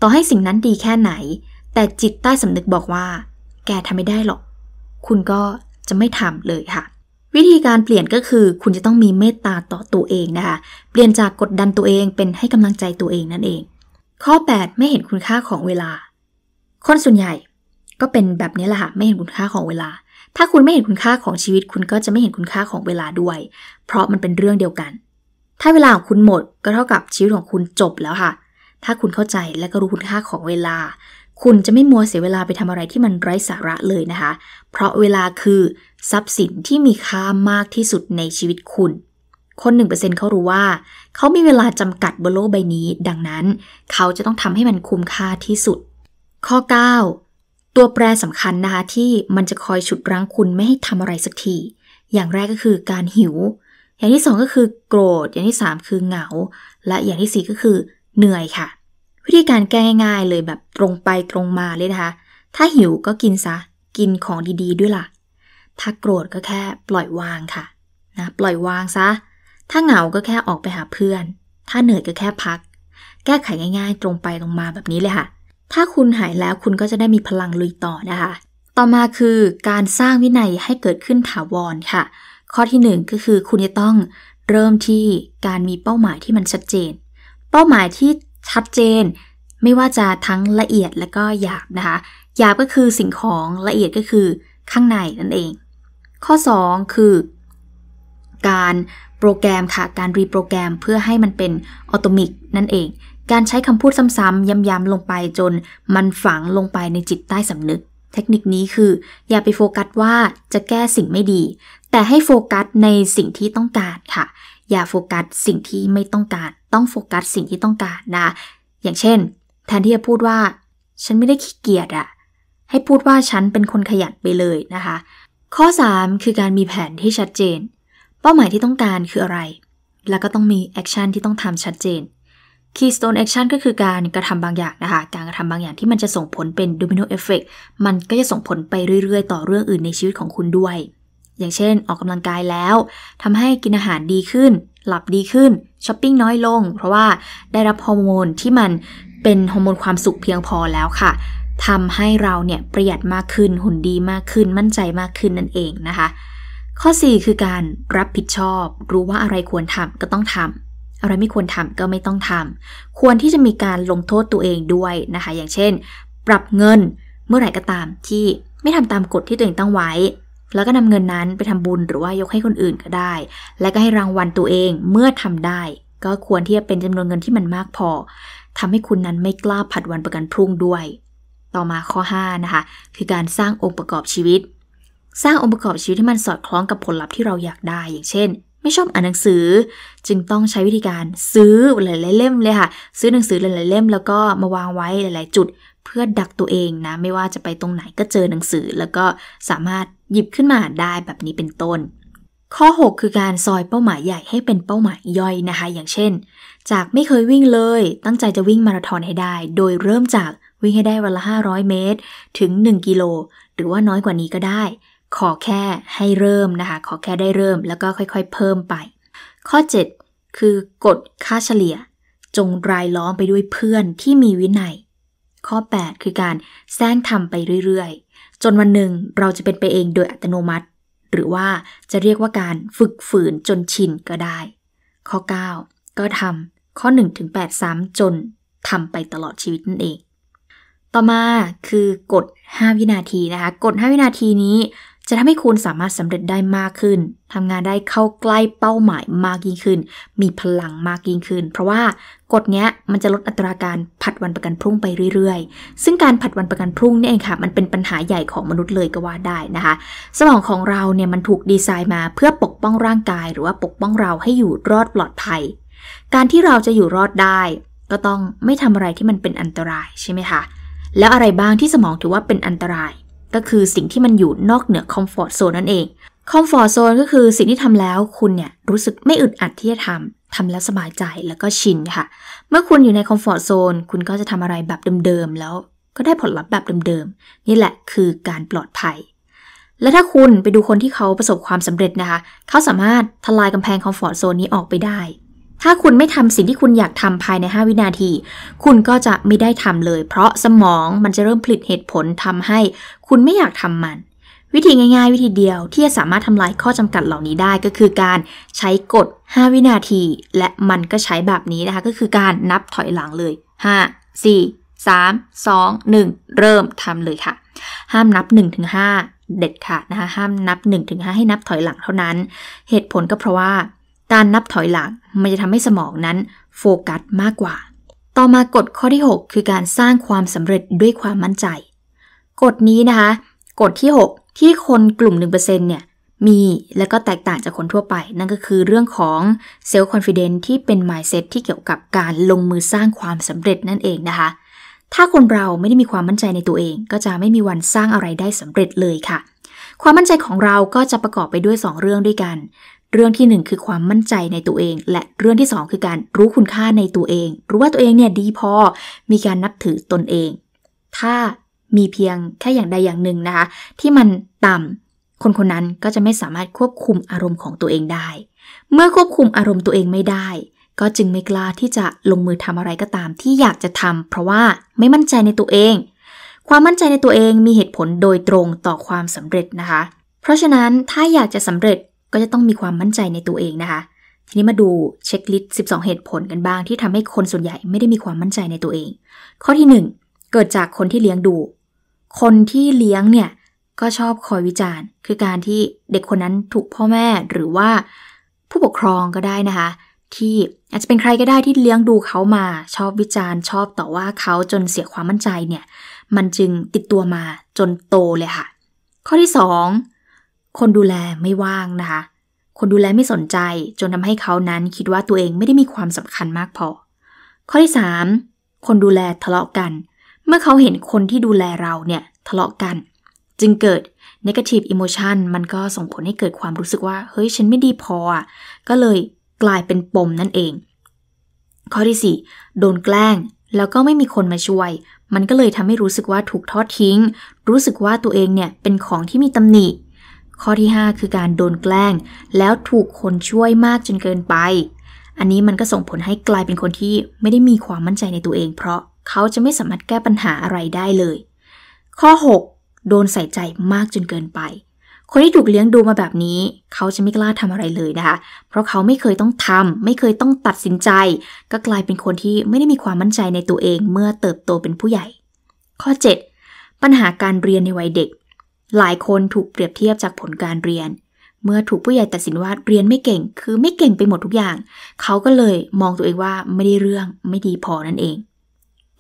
ต่อให้สิ่งนั้นดีแค่ไหนแต่จิตใต้สำนึกบอกว่าแกทำไม่ได้หรอกคุณก็จะไม่ทำเลยค่ะวิธีการเปลี่ยนก็คือคุณจะต้องมีเมตตาต่อตัวเองนะคะเปลี่ยนจากกดดันตัวเองเป็นให้กำลังใจตัวเองนั่นเองข้อ8ไม่เห็นคุณค่าของเวลาคนส่วนใหญ่ก็เป็นแบบนี้แหละค่ะไม่เห็นคุณค่าของเวลาถ้าคุณไม่เห็นคุณค่าของชีวิตคุณก็จะไม่เห็นคุณค่าของเวลาด้วยเพราะมันเป็นเรื่องเดียวกันถ้าเวลาของคุณหมดก็เท่ากับชีวิตของคุณจบแล้วค่ะถ้าคุณเข้าใจและก็รู้คุณค่าของเวลาคุณจะไม่มัวเสียเวลาไปทำอะไรที่มันไร้สาระเลยนะคะเพราะเวลาคือทรัพย์สินที่มีค่ามากที่สุดในชีวิตคุณคน 1% เขารู้ว่าเขามีเวลาจำกัดบนโลกใบนี้ดังนั้นเขาจะต้องทำให้มันคุ้มค่าที่สุดข้อ9ตัวแปรสำคัญนะคะที่มันจะคอยฉุดรั้งคุณไม่ให้ทำอะไรสักทีอย่างแรกก็คือการหิวอย่างที่2ก็คือโกรธอย่างที่3คือเหงาและอย่างที่4ก็คือเหนื่อยค่ะวิธีการแก้ง่ายๆเลยแบบตรงไปตรงมาเลยนะคะถ้าหิวก็กินซะกินของดีๆด้วยล่ะถ้าโกรธก็แค่ปล่อยวางค่ะนะปล่อยวางซะถ้าเหงาก็แค่ออกไปหาเพื่อนถ้าเหนื่อยก็แค่พักแก้ไขง่ายๆตรงไปตรงมาแบบนี้เลยค่ะถ้าคุณหายแล้วคุณก็จะได้มีพลังลุยต่อนะคะต่อมาคือการสร้างวินัยให้เกิดขึ้นถาวรค่ะข้อที่1ก็คือคุณจะต้องเริ่มที่การมีเป้าหมายที่มันชัดเจนเป้าหมายที่ชัดเจนไม่ว่าจะทั้งละเอียดและก็หยาบนะคะหยาบก็คือสิ่งของละเอียดก็คือข้างในนั่นเองข้อ2คือการโปรแกรมค่ะการรีโปรแกรมเพื่อให้มันเป็นอัตโนมัตินั่นเองการใช้คำพูดซ้ำๆย้ำๆลงไปจนมันฝังลงไปในจิตใต้สำนึกเทคนิคนี้คืออย่าไปโฟกัสว่าจะแก้สิ่งไม่ดีแต่ให้โฟกัสในสิ่งที่ต้องการค่ะอย่าโฟกัสสิ่งที่ไม่ต้องการต้องโฟกัสสิ่งที่ต้องการนะอย่างเช่นแทนที่จะพูดว่าฉันไม่ได้ขี้เกียจอะให้พูดว่าฉันเป็นคนขยันไปเลยนะคะข้อ3คือการมีแผนที่ชัดเจนเป้าหมายที่ต้องการคืออะไรแล้วก็ต้องมีแอคชั่นที่ต้องทำชัดเจน Keystone Action ก็คือการกระทำบางอย่างนะคะการกระทำบางอย่างที่มันจะส่งผลเป็น Domino Effect มันก็จะส่งผลไปเรื่อยๆต่อเรื่องอื่นในชีวิตของคุณด้วยอย่างเช่นออกกำลังกายแล้วทำให้กินอาหารดีขึ้นหลับดีขึ้นช้อปปิ้งน้อยลงเพราะว่าได้รับฮอร์โมนที่มันเป็นฮอร์โมนความสุขเพียงพอแล้วค่ะทำให้เราเนี่ยประหยัดมากขึ้นหุ่นดีมากขึ้นมั่นใจมากขึ้นนั่นเองนะคะข้อ4คือการรับผิดชอบรู้ว่าอะไรควรทำก็ต้องทำอะไรไม่ควรทำก็ไม่ต้องทำควรที่จะมีการลงโทษตัวเองด้วยนะคะอย่างเช่นปรับเงินเมื่อไหร่ก็ตามที่ไม่ทำตามกฎที่ตัวเองตั้งไว้แล้วก็นำเงินนั้นไปทำบุญหรือว่ายกให้คนอื่นก็ได้และก็ให้รางวัลตัวเองเมื่อทำได้ก็ควรที่จะเป็นจำนวนเงินที่มันมากพอทำให้คุณนั้นไม่กล้าผัดวันประกันพรุ่งด้วยต่อมาข้อ5นะคะคือการสร้างองค์ประกอบชีวิตสร้างองค์ประกอบชีวิตที่มันสอดคล้องกับผลลัพธ์ที่เราอยากได้อย่างเช่นไม่ชอบอ่านหนังสือจึงต้องใช้วิธีการซื้อหลายๆเล่มเลยค่ะซื้อหนังสือหลายๆเล่มแล้วก็มาวางไว้หลายๆจุดเพื่อดักตัวเองนะไม่ว่าจะไปตรงไหนก็เจอหนังสือแล้วก็สามารถหยิบขึ้นมาอ่านได้แบบนี้เป็นต้นข้อ6คือการซอยเป้าหมายใหญ่ให้เป็นเป้าหมายย่อยนะคะอย่างเช่นจากไม่เคยวิ่งเลยตั้งใจจะวิ่งมาราธอนให้ได้โดยเริ่มจากวิ่งให้ได้วันละ500เมตรถึง1กิโลหรือว่าน้อยกว่านี้ก็ได้ขอแค่ให้เริ่มนะคะขอแค่ได้เริ่มแล้วก็ค่อยๆเพิ่มไปข้อ7คือกฎค่าเฉลี่ยจงรายล้อมไปด้วยเพื่อนที่มีวินัยข้อ8คือการแซงทำไปเรื่อยๆจนวันหนึ่งเราจะเป็นไปเองโดยอัตโนมัติหรือว่าจะเรียกว่าการฝึกฝืนจนชินก็ได้ข้อ9ก็ทำข้อ1ถึง8ซ้ำจนทำไปตลอดชีวิตนั่นเองต่อมาคือกฎ5วินาทีนะคะกฎ5วินาทีนี้ จะทำให้คุณสามารถสำเร็จได้มากขึ้นทำงานได้เข้าใกล้เป้าหมายมากยิ่งขึ้นมีพลังมากยิ่งขึ้นเพราะว่ากฎนี้มันจะลดอัตราการผัดวันประกันพรุ่งไปเรื่อยๆซึ่งการผัดวันประกันพรุ่งนี่เองค่ะมันเป็นปัญหาใหญ่ของมนุษย์เลยก็ว่าได้นะคะสมองของเราเนี่ยมันถูกดีไซน์มาเพื่อปกป้องร่างกายหรือว่าปกป้องเราให้อยู่รอดปลอดภัยการที่เราจะอยู่รอดได้ก็ต้องไม่ทำอะไรที่มันเป็นอันตรายใช่ไหมคะแล้วอะไรบ้างที่สมองถือว่าเป็นอันตรายก็คือสิ่งที่มันอยู่นอกเหนือคอมฟอร์ตโซนนั่นเองคอมฟอร์ตโซนก็คือสิ่งที่ทำแล้วคุณเนี่ยรู้สึกไม่อึดอัดที่จะทำแล้วสบายใจแล้วก็ชินค่ะเมื่อคุณอยู่ในคอมฟอร์ตโซนคุณก็จะทำอะไรแบบเดิมๆแล้วก็ได้ผลลัพธ์แบบเดิมๆนี่แหละคือการปลอดภัยและถ้าคุณไปดูคนที่เขาประสบความสำเร็จนะคะเขาสามารถทลายกำแพงคอมฟอร์ตโซนนี้ออกไปได้ถ้าคุณไม่ทำสิ่งที่คุณอยากทำภายใน5วินาทีคุณก็จะไม่ได้ทำเลยเพราะสมองมันจะเริ่มผลิตเหตุผลทำให้คุณไม่อยากทำมันวิธีง่ายๆวิธีเดียวที่จะสามารถทำลายข้อจำกัดเหล่านี้ได้ก็คือการใช้กฎ5วินาทีและมันก็ใช้แบบนี้นะคะก็คือการนับถอยหลังเลย5 4 3 2 1เริ่มทำเลยค่ะห้ามนับ 1-5 เด็ดขาดนะคะห้ามนับ 1-5 ให้นับถอยหลังเท่านั้นเหตุผลก็เพราะว่าการนับถอยหลังมันจะทำให้สมองนั้นโฟกัสมากกว่าต่อมากฎข้อที่6คือการสร้างความสำเร็จด้วยความมั่นใจกฎนี้นะคะกฎที่6ที่คนกลุ่ม 1% เนี่ยมีและก็แตกต่างจากคนทั่วไปนั่นก็คือเรื่องของเซลฟ์คอนฟิเดนซ์ที่เป็น mindset ที่เกี่ยวกับการลงมือสร้างความสำเร็จนั่นเองนะคะถ้าคนเราไม่ได้มีความมั่นใจในตัวเองก็จะไม่มีวันสร้างอะไรได้สำเร็จเลยค่ะความมั่นใจของเราก็จะประกอบไปด้วย2เรื่องด้วยกันเรื่องที่1คือความมั่นใจในตัวเองและเรื่องที่2คือการรู้คุณค่าในตัวเองรู้ว่าตัวเองเนี่ยดีพอมีการนับถือตนเองถ้ามีเพียงแค่อย่างใดอย่างหนึ่งนะคะที่มันต่ำคนคนนั้นก็จะไม่สามารถควบคุมอารมณ์ของตัวเองได้เมื่อควบคุมอารมณ์ตัวเองไม่ได้ก็จึงไม่กล้าที่จะลงมือทำอะไรก็ตามที่อยากจะทำเพราะว่าไม่มั่นใจในตัวเองความมั่นใจในตัวเองมีเหตุผลโดยตรงต่อความสำเร็จนะคะเพราะฉะนั้นถ้าอยากจะสำเร็จก็จะต้องมีความมั่นใจในตัวเองนะคะทีนี้มาดูเช็คลิสต์12เหตุผลกันบ้างที่ทำให้คนส่วนใหญ่ไม่ได้มีความมั่นใจในตัวเองข้อที่1เกิดจากคนที่เลี้ยงดูคนที่เลี้ยงเนี่ยก็ชอบคอยวิจารณ์คือการที่เด็กคนนั้นถูกพ่อแม่หรือว่าผู้ปกครองก็ได้นะคะที่อาจจะเป็นใครก็ได้ที่เลี้ยงดูเขามาชอบวิจารณ์ชอบต่อว่าเขาจนเสียความมั่นใจเนี่ยมันจึงติดตัวมาจนโตเลยค่ะข้อที่2คนดูแลไม่ว่างนะคะคนดูแลไม่สนใจจนทำให้เขานั้นคิดว่าตัวเองไม่ได้มีความสำคัญมากพอข้อที่3คนดูแลทะเลาะกันเมื่อเขาเห็นคนที่ดูแลเราเนี่ยทะเลาะกันจึงเกิด negative emotion มันก็ส่งผลให้เกิดความรู้สึกว่าเฮ้ยฉันไม่ดีพออ่ะก็เลยกลายเป็นปมนั่นเองข้อที่4โดนแกล้งแล้วก็ไม่มีคนมาช่วยมันก็เลยทำให้รู้สึกว่าถูกทอดทิ้งรู้สึกว่าตัวเองเนี่ยเป็นของที่มีตำหนิข้อที่5คือการโดนแกล้งแล้วถูกคนช่วยมากจนเกินไปอันนี้มันก็ส่งผลให้กลายเป็นคนที่ไม่ได้มีความมั่นใจในตัวเองเพราะเขาจะไม่สามารถแก้ปัญหาอะไรได้เลยข้อ6โดนใส่ใจมากจนเกินไปคนที่ถูกเลี้ยงดูมาแบบนี้เขาจะไม่กล้าทำอะไรเลยนะคะเพราะเขาไม่เคยต้องทำไม่เคยต้องตัดสินใจก็กลายเป็นคนที่ไม่ได้มีความมั่นใจในตัวเองเมื่อเติบโตเป็นผู้ใหญ่ข้อ7ปัญหาการเรียนในวัยเด็กหลายคนถูกเปรียบเทียบจากผลการเรียนเมื่อถูกผู้ใหญ่ตัดสินว่าเรียนไม่เก่งคือไม่เก่งไปหมดทุกอย่างเขาก็เลยมองตัวเองว่าไม่ได้เรื่องไม่ดีพอนั่นเอง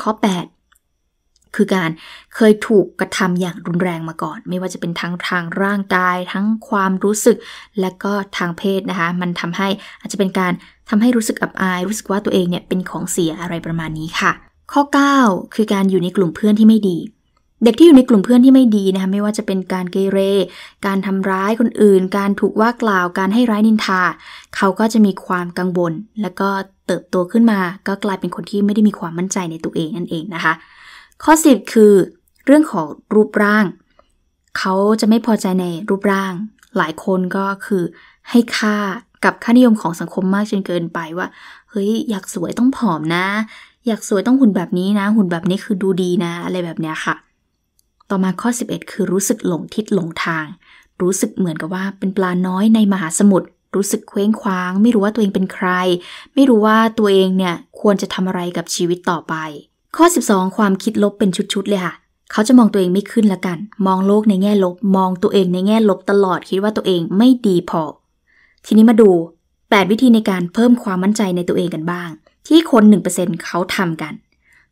ข้อ8คือการเคยถูกกระทำอย่างรุนแรงมาก่อนไม่ว่าจะเป็นทั้งทางร่างกายทั้งความรู้สึกและก็ทางเพศนะคะมันทำให้อาจจะเป็นการทำให้รู้สึกอับอายรู้สึกว่าตัวเองเนี่ยเป็นของเสียอะไรประมาณนี้ค่ะข้อ9คือการอยู่ในกลุ่มเพื่อนที่ไม่ดีเด็กที่อยู่ในกลุ่มเพื่อนที่ไม่ดีนะคะไม่ว่าจะเป็นการเกเรการทำร้ายคนอื่นการถูกว่ากล่าวการให้ร้ายนินทาเขาก็จะมีความกังวลแล้วก็เติบโตขึ้นมาก็กลายเป็นคนที่ไม่ได้มีความมั่นใจในตัวเองนั่นเองนะคะข้อ10คือเรื่องของรูปร่างเขาจะไม่พอใจในรูปร่างหลายคนก็คือให้ค่ากับค่านิยมของสังคมมากจนเกินไปว่าเฮ้ยอยากสวยต้องผอมนะอยากสวยต้องหุ่นแบบนี้นะหุ่นแบบนี้คือดูดีนะอะไรแบบเนี้ยค่ะต่อมาข้อ11คือรู้สึกหลงทิศหลงทางรู้สึกเหมือนกับว่าเป็นปลาน้อยในมหาสมุทรรู้สึกเคว้งคว้างไม่รู้ว่าตัวเองเป็นใครไม่รู้ว่าตัวเองเนี่ยควรจะทำอะไรกับชีวิตต่อไปข้อ12ความคิดลบเป็นชุดๆเลยค่ะ เขาจะมองตัวเองไม่ขึ้นละกันมองโลกในแง่ลบมองตัวเองในแง่ลบตลอดคิดว่าตัวเองไม่ดีพอทีนี้มาดู8วิธีในการเพิ่มความมั่นใจในตัวเองกันบ้างที่คน 1% เขาทำกัน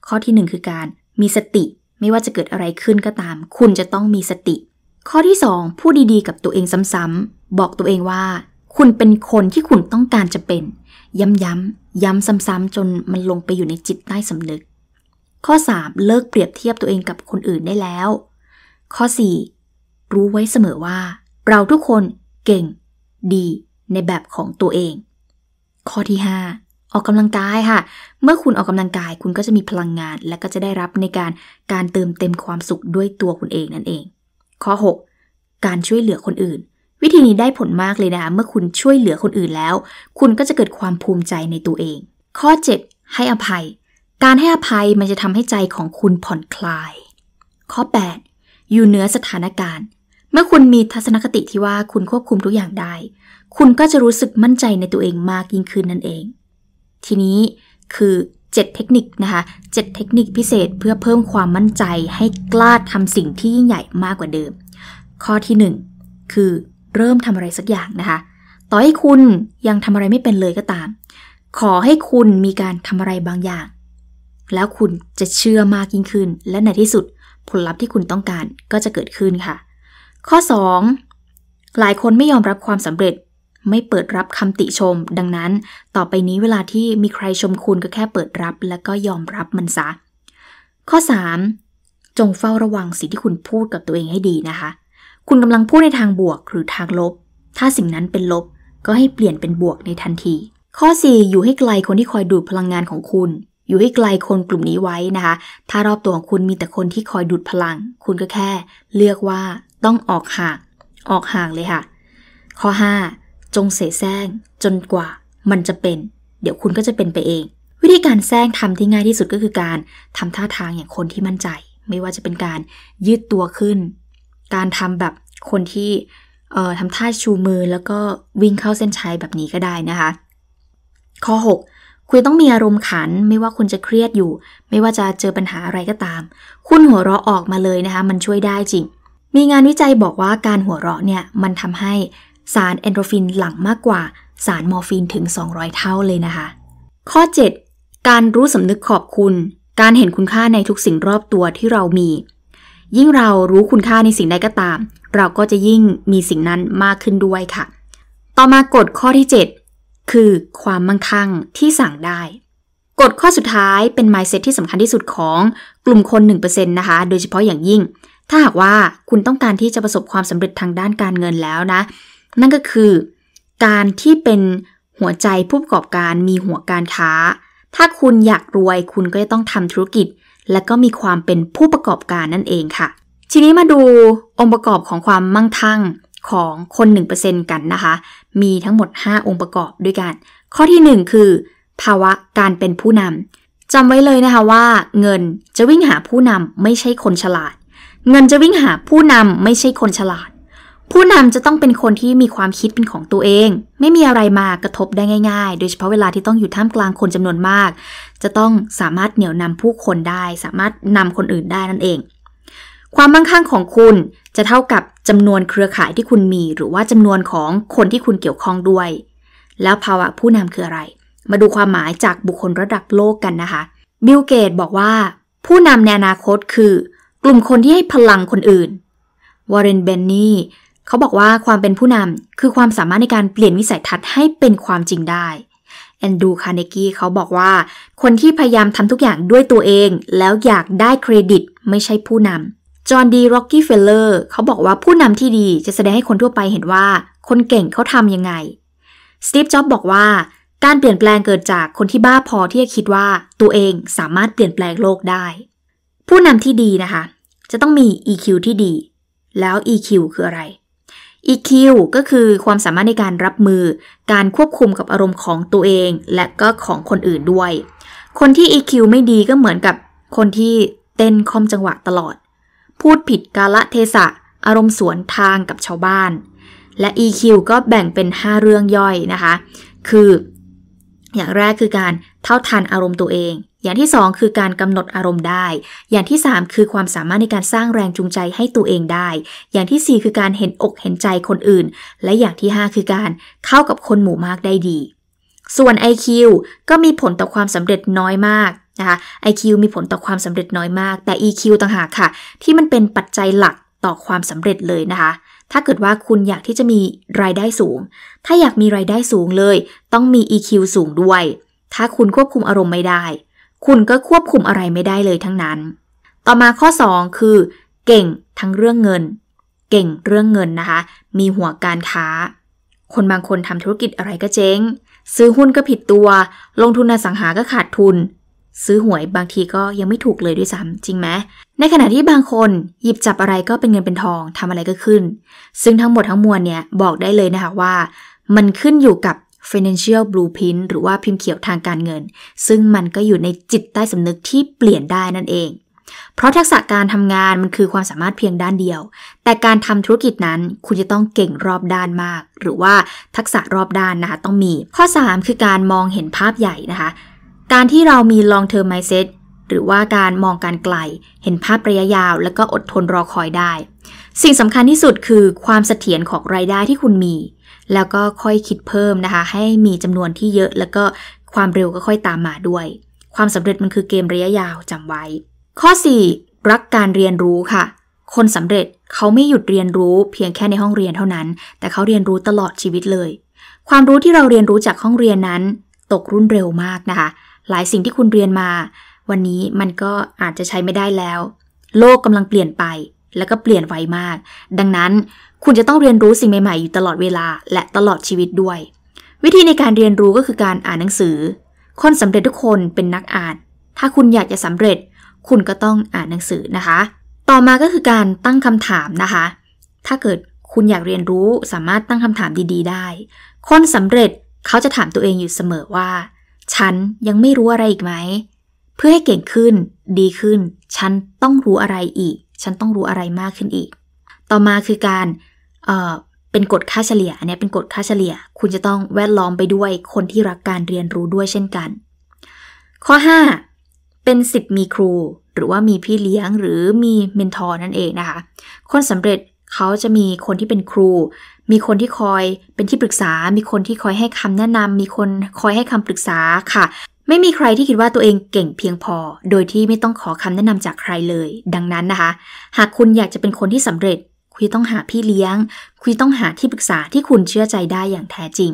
ข้อที่1คือการมีสติไม่ว่าจะเกิดอะไรขึ้นก็ตามคุณจะต้องมีสติข้อที่2พูดดีๆกับตัวเองซ้ำๆบอกตัวเองว่าคุณเป็นคนที่คุณต้องการจะเป็นย้ำซ้ำๆจนมันลงไปอยู่ในจิตใต้สำนึกข้อ3เลิกเปรียบเทียบตัวเองกับคนอื่นได้แล้วข้อ4รู้ไว้เสมอว่าเราทุกคนเก่งดีในแบบของตัวเองข้อที่5ออกกำลังกายค่ะเมื่อคุณออกกำลังกายคุณก็จะมีพลังงานและก็จะได้รับในการเติมเต็มความสุขด้วยตัวคุณเองนั่นเองข้อ6การช่วยเหลือคนอื่นวิธีนี้ได้ผลมากเลยนะคะเมื่อคุณช่วยเหลือคนอื่นแล้วคุณก็จะเกิดความภูมิใจในตัวเองข้อ7ให้อภัยการให้อภัยมันจะทำให้ใจของคุณผ่อนคลายข้อ8อยู่เหนือสถานการณ์เมื่อคุณมีทัศนคติที่ว่าคุณควบคุมทุกอย่างได้คุณก็จะรู้สึกมั่นใจในตัวเองมากยิ่งขึ้นนั่นเองทีนี้คือ7เทคนิคนะคะ7เทคนิคพิเศษเพื่อเพิ่มความมั่นใจให้กล้าทำสิ่งที่ยิ่งใหญ่มากกว่าเดิมข้อที่1คือเริ่มทำอะไรสักอย่างนะคะต่อให้คุณยังทำอะไรไม่เป็นเลยก็ตามขอให้คุณมีการทำอะไรบางอย่างแล้วคุณจะเชื่อมากยิ่งขึ้นและในที่สุดผลลัพธ์ที่คุณต้องการก็จะเกิดขึ้นค่ะข้อ2หลายคนไม่ยอมรับความสำเร็จไม่เปิดรับคำติชมดังนั้นต่อไปนี้เวลาที่มีใครชมคุณก็แค่เปิดรับและก็ยอมรับมันซะข้อ3จงเฝ้าระวังสิ่งที่คุณพูดกับตัวเองให้ดีนะคะคุณกำลังพูดในทางบวกหรือทางลบถ้าสิ่งนั้นเป็นลบก็ให้เปลี่ยนเป็นบวกในทันทีข้อ4อยู่ให้ไกลคนที่คอยดูดพลังงานของคุณอยู่ให้ไกลคนกลุ่มนี้ไว้นะคะถ้ารอบตัวของคุณมีแต่คนที่คอยดูดพลังคุณก็แค่เลือกว่าต้องออกห่างเลยค่ะข้อ5จงเสแสร้งจนกว่ามันจะเป็นเดี๋ยวคุณก็จะเป็นไปเองวิธีการแสร้งทำที่ง่ายที่สุดก็คือการทำท่าทางอย่างคนที่มั่นใจไม่ว่าจะเป็นการยืดตัวขึ้นการทำแบบคนที่ทำท่าชูมือแล้วก็วิ่งเข้าเส้นชัยแบบนี้ก็ได้นะคะข้อ6คุณต้องมีอารมณ์ขันไม่ว่าคุณจะเครียดอยู่ไม่ว่าจะเจอปัญหาอะไรก็ตามคุณหัวเราะออกมาเลยนะคะมันช่วยได้จริงมีงานวิจัยบอกว่าการหัวเราะเนี่ยมันทำให้สารเอนโดรฟินหลั่งมากกว่าสารมอร์ฟีนถึง200เท่าเลยนะคะข้อ7การรู้สำนึกขอบคุณการเห็นคุณค่าในทุกสิ่งรอบตัวที่เรามียิ่งเรารู้คุณค่าในสิ่งใดก็ตามเราก็จะยิ่งมีสิ่งนั้นมากขึ้นด้วยค่ะต่อมากฎข้อที่7คือความมั่งคั่งที่สั่งได้กฎข้อสุดท้ายเป็น mindset ที่สำคัญที่สุดของกลุ่มคน 1% นะคะโดยเฉพาะอย่างยิ่งถ้าหากว่าคุณต้องการที่จะประสบความสำเร็จทางด้านการเงินแล้วนะนั่นก็คือการที่เป็นหัวใจผู้ประกอบการมีหัวการค้าถ้าคุณอยากรวยคุณก็จะต้องทำธุรกิจและก็มีความเป็นผู้ประกอบการนั่นเองค่ะทีนี้มาดูองค์ประกอบของความมั่งคั่งของคน 1% กันนะคะมีทั้งหมด5องค์ประกอบด้วยกันข้อที่1คือภาวะการเป็นผู้นำจำไว้เลยนะคะว่าเงินจะวิ่งหาผู้นำไม่ใช่คนฉลาดเงินจะวิ่งหาผู้นำไม่ใช่คนฉลาดผู้นำจะต้องเป็นคนที่มีความคิดเป็นของตัวเองไม่มีอะไรมากระทบได้ง่ายๆโดยเฉพาะเวลาที่ต้องอยู่ท่ามกลางคนจำนวนมากจะต้องสามารถเหนี่ยวนำผู้คนได้สามารถนำคนอื่นได้นั่นเองความมั่งคั่งของคุณจะเท่ากับจำนวนเครือข่ายที่คุณมีหรือว่าจำนวนของคนที่คุณเกี่ยวข้องด้วยแล้วภาวะผู้นำคืออะไรมาดูความหมายจากบุคคลระดับโลกกันนะคะบิลเกตบอกว่าผู้นำในอนาคตคือกลุ่มคนที่ให้พลังคนอื่นวอร์เรนเบนนี่เขาบอกว่าความเป็นผู้นำคือความสามารถในการเปลี่ยนวิสัยทัศน์ให้เป็นความจริงได้แอนดรูว์ คาร์เนกีเขาบอกว่าคนที่พยายามทำทุกอย่างด้วยตัวเองแล้วอยากได้เครดิตไม่ใช่ผู้นำจอห์น ดีร็อกกี้เฟลเลอร์เขาบอกว่าผู้นำที่ดีจะแสดงให้คนทั่วไปเห็นว่าคนเก่งเขาทำยังไงสตีฟ จ็อบส์บอกว่าการเปลี่ยนแปลงเกิดจากคนที่บ้าพอที่จะคิดว่าตัวเองสามารถเปลี่ยนแปลงโลกได้ผู้นำที่ดีนะคะจะต้องมี EQ ที่ดีแล้ว EQ คืออะไรEQ ก็คือความสามารถในการรับมือการควบคุมกับอารมณ์ของตัวเองและก็ของคนอื่นด้วยคนที่ EQ ไม่ดีก็เหมือนกับคนที่เต้นคล่อมจังหวะตลอดพูดผิดกาลเทศะอารมณ์สวนทางกับชาวบ้านและ EQ ก็แบ่งเป็น5เรื่องย่อยนะคะคือ อย่างแรกคือการเท่าทันอารมณ์ตัวเองอย่างที่2คือการกำหนดอารมณ์ได้อย่างที่3คือความสามารถในการสร้างแรงจูงใจให้ตัวเองได้อย่างที่4คือการเห็นอกเห็นใจคนอื่นและอย่างที่5คือการเข้ากับคนหมู่มากได้ดีส่วน IQ ก็มีผลต่อความสำเร็จน้อยมากนะคะ IQ มีผลต่อความสำเร็จน้อยมากแต่ EQ ต่างหากค่ะที่มันเป็นปัจจัยหลักต่อความสำเร็จเลยนะคะถ้าเกิดว่าคุณอยากที่จะมีรายได้สูงถ้าอยากมีรายได้สูงเลยต้องมี EQ สูงด้วยถ้าคุณควบคุมอารมณ์ไม่ได้คุณก็ควบคุมอะไรไม่ได้เลยทั้งนั้นต่อมาข้อ2คือเก่งทั้งเรื่องเงินเก่งเรื่องเงินนะคะมีหัวการค้าคนบางคนทำธุรกิจอะไรก็เจ๊งซื้อหุ้นก็ผิดตัวลงทุนอสังหาก็ขาดทุนซื้อหวยบางทีก็ยังไม่ถูกเลยด้วยซ้ำจริงไหมในขณะที่บางคนหยิบจับอะไรก็เป็นเงินเป็นทองทำอะไรก็ขึ้นซึ่งทั้งหมดทั้งมวลเนี่ยบอกได้เลยนะคะว่ามันขึ้นอยู่กับ financial blueprint หรือว่าพิมพ์เขียวทางการเงินซึ่งมันก็อยู่ในจิตใต้สำนึกที่เปลี่ยนได้นั่นเองเพราะทักษะการทำงานมันคือความสามารถเพียงด้านเดียวแต่การทำธุรกิจนั้นคุณจะต้องเก่งรอบด้านมากหรือว่าทักษะรอบด้านนะคะต้องมีข้อ3คือการมองเห็นภาพใหญ่นะคะการที่เรามี long term mindset หรือว่าการมองการไกลเห็นภาพระยะยาวแล้วก็อดทนรอคอยได้สิ่งสำคัญที่สุดคือความเสถียรของรายได้ที่คุณมีแล้วก็ค่อยคิดเพิ่มนะคะให้มีจำนวนที่เยอะแล้วก็ความเร็วก็ค่อยตามมาด้วยความสำเร็จมันคือเกมระยะยาวจำไว้ข้อ4รักการเรียนรู้ค่ะคนสำเร็จเขาไม่หยุดเรียนรู้เพียงแค่ในห้องเรียนเท่านั้นแต่เขาเรียนรู้ตลอดชีวิตเลยความรู้ที่เราเรียนรู้จากห้องเรียนนั้นตกรุ่นเร็วมากนะคะหลายสิ่งที่คุณเรียนมาวันนี้มันก็อาจจะใช้ไม่ได้แล้วโลกกำลังเปลี่ยนไปแล้วก็เปลี่ยนไวมากดังนั้นคุณจะต้องเรียนรู้สิ่งใหม่ๆอยู่ตลอดเวลาและตลอดชีวิตด้วยวิธีในการเรียนรู้ก็คือการอ่านหนังสือคนสำเร็จทุกคนเป็นนักอ่านถ้าคุณอยากจะสำเร็จคุณก็ต้องอ่านหนังสือนะคะต่อมาก็คือการตั้งคำถามนะคะถ้าเกิดคุณอยากเรียนรู้สามารถตั้งคำถามดีๆได้คนสำเร็จเขาจะถามตัวเองอยู่เสมอว่าฉันยังไม่รู้อะไรอีกไหมเพื่อให้เก่งขึ้นดีขึ้นฉันต้องรู้อะไรอีกฉันต้องรู้อะไรมากขึ้นอีกต่อมาคือการเป็นกฎค่าเฉลี่ยเนี่ยเป็นกฎค่าเฉลี่ยคุณจะต้องแวดล้อมไปด้วยคนที่รักการเรียนรู้ด้วยเช่นกันข้อ5เป็นศิษย์มีครูหรือว่ามีพี่เลี้ยงหรือมีเมนทอร์นั่นเองนะคะคนสำเร็จเขาจะมีคนที่เป็นครูมีคนที่คอยเป็นที่ปรึกษามีคนที่คอยให้คำแนะนำมีคนคอยให้คำปรึกษาค่ะไม่มีใครที่คิดว่าตัวเองเก่งเพียงพอโดยที่ไม่ต้องขอคำแนะนำจากใครเลยดังนั้นนะคะหากคุณอยากจะเป็นคนที่สำเร็จคุณต้องหาพี่เลี้ยงคุณต้องหาที่ปรึกษาที่คุณเชื่อใจได้อย่างแท้จริง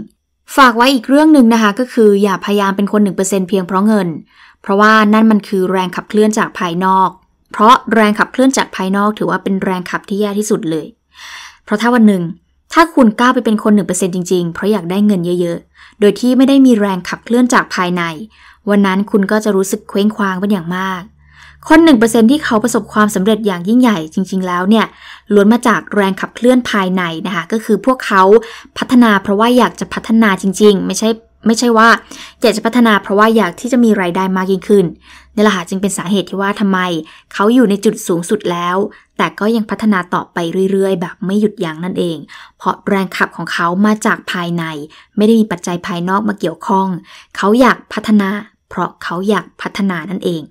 ฝากไว้อีกเรื่องหนึ่งนะคะก็คืออย่าพยายามเป็นคน 1% เพียงเพราะเงินเพราะว่านั่นมันคือแรงขับเคลื่อนจากภายนอกเพราะแรงขับเคลื่อนจากภายนอกถือว่าเป็นแรงขับที่แย่ที่สุดเลยเพราะถ้าวันหนึ่งถ้าคุณกล้าไปเป็นคน 1% จริงๆเพราะอยากได้เงินเยอะๆโดยที่ไม่ได้มีแรงขับเคลื่อนจากภายในวันนั้นคุณก็จะรู้สึกเคว้งคว้างเป็นอย่างมากคน 1% ที่เขาประสบความสำเร็จอย่างยิ่งใหญ่จริงๆแล้วเนี่ยล้วนมาจากแรงขับเคลื่อนภายในนะคะก็คือพวกเขาพัฒนาเพราะว่าอยากจะพัฒนาจริงๆไม่ใช่ว่าอยากจะพัฒนาเพราะว่าอยากที่จะมีรายได้มากยิ่งขึ้นนี่แหละค่ะจึงเป็นสาเหตุที่ว่าทำไมเขาอยู่ในจุดสูงสุดแล้วแต่ก็ยังพัฒนาต่อไปเรื่อยๆแบบไม่หยุดยั้งนั่นเองเพราะแรงขับของเขามาจากภายในไม่ได้มีปัจจัยภายนอกมาเกี่ยวข้องเขาอยากพัฒนาเพราะเขาอยากพัฒนานั่นเอง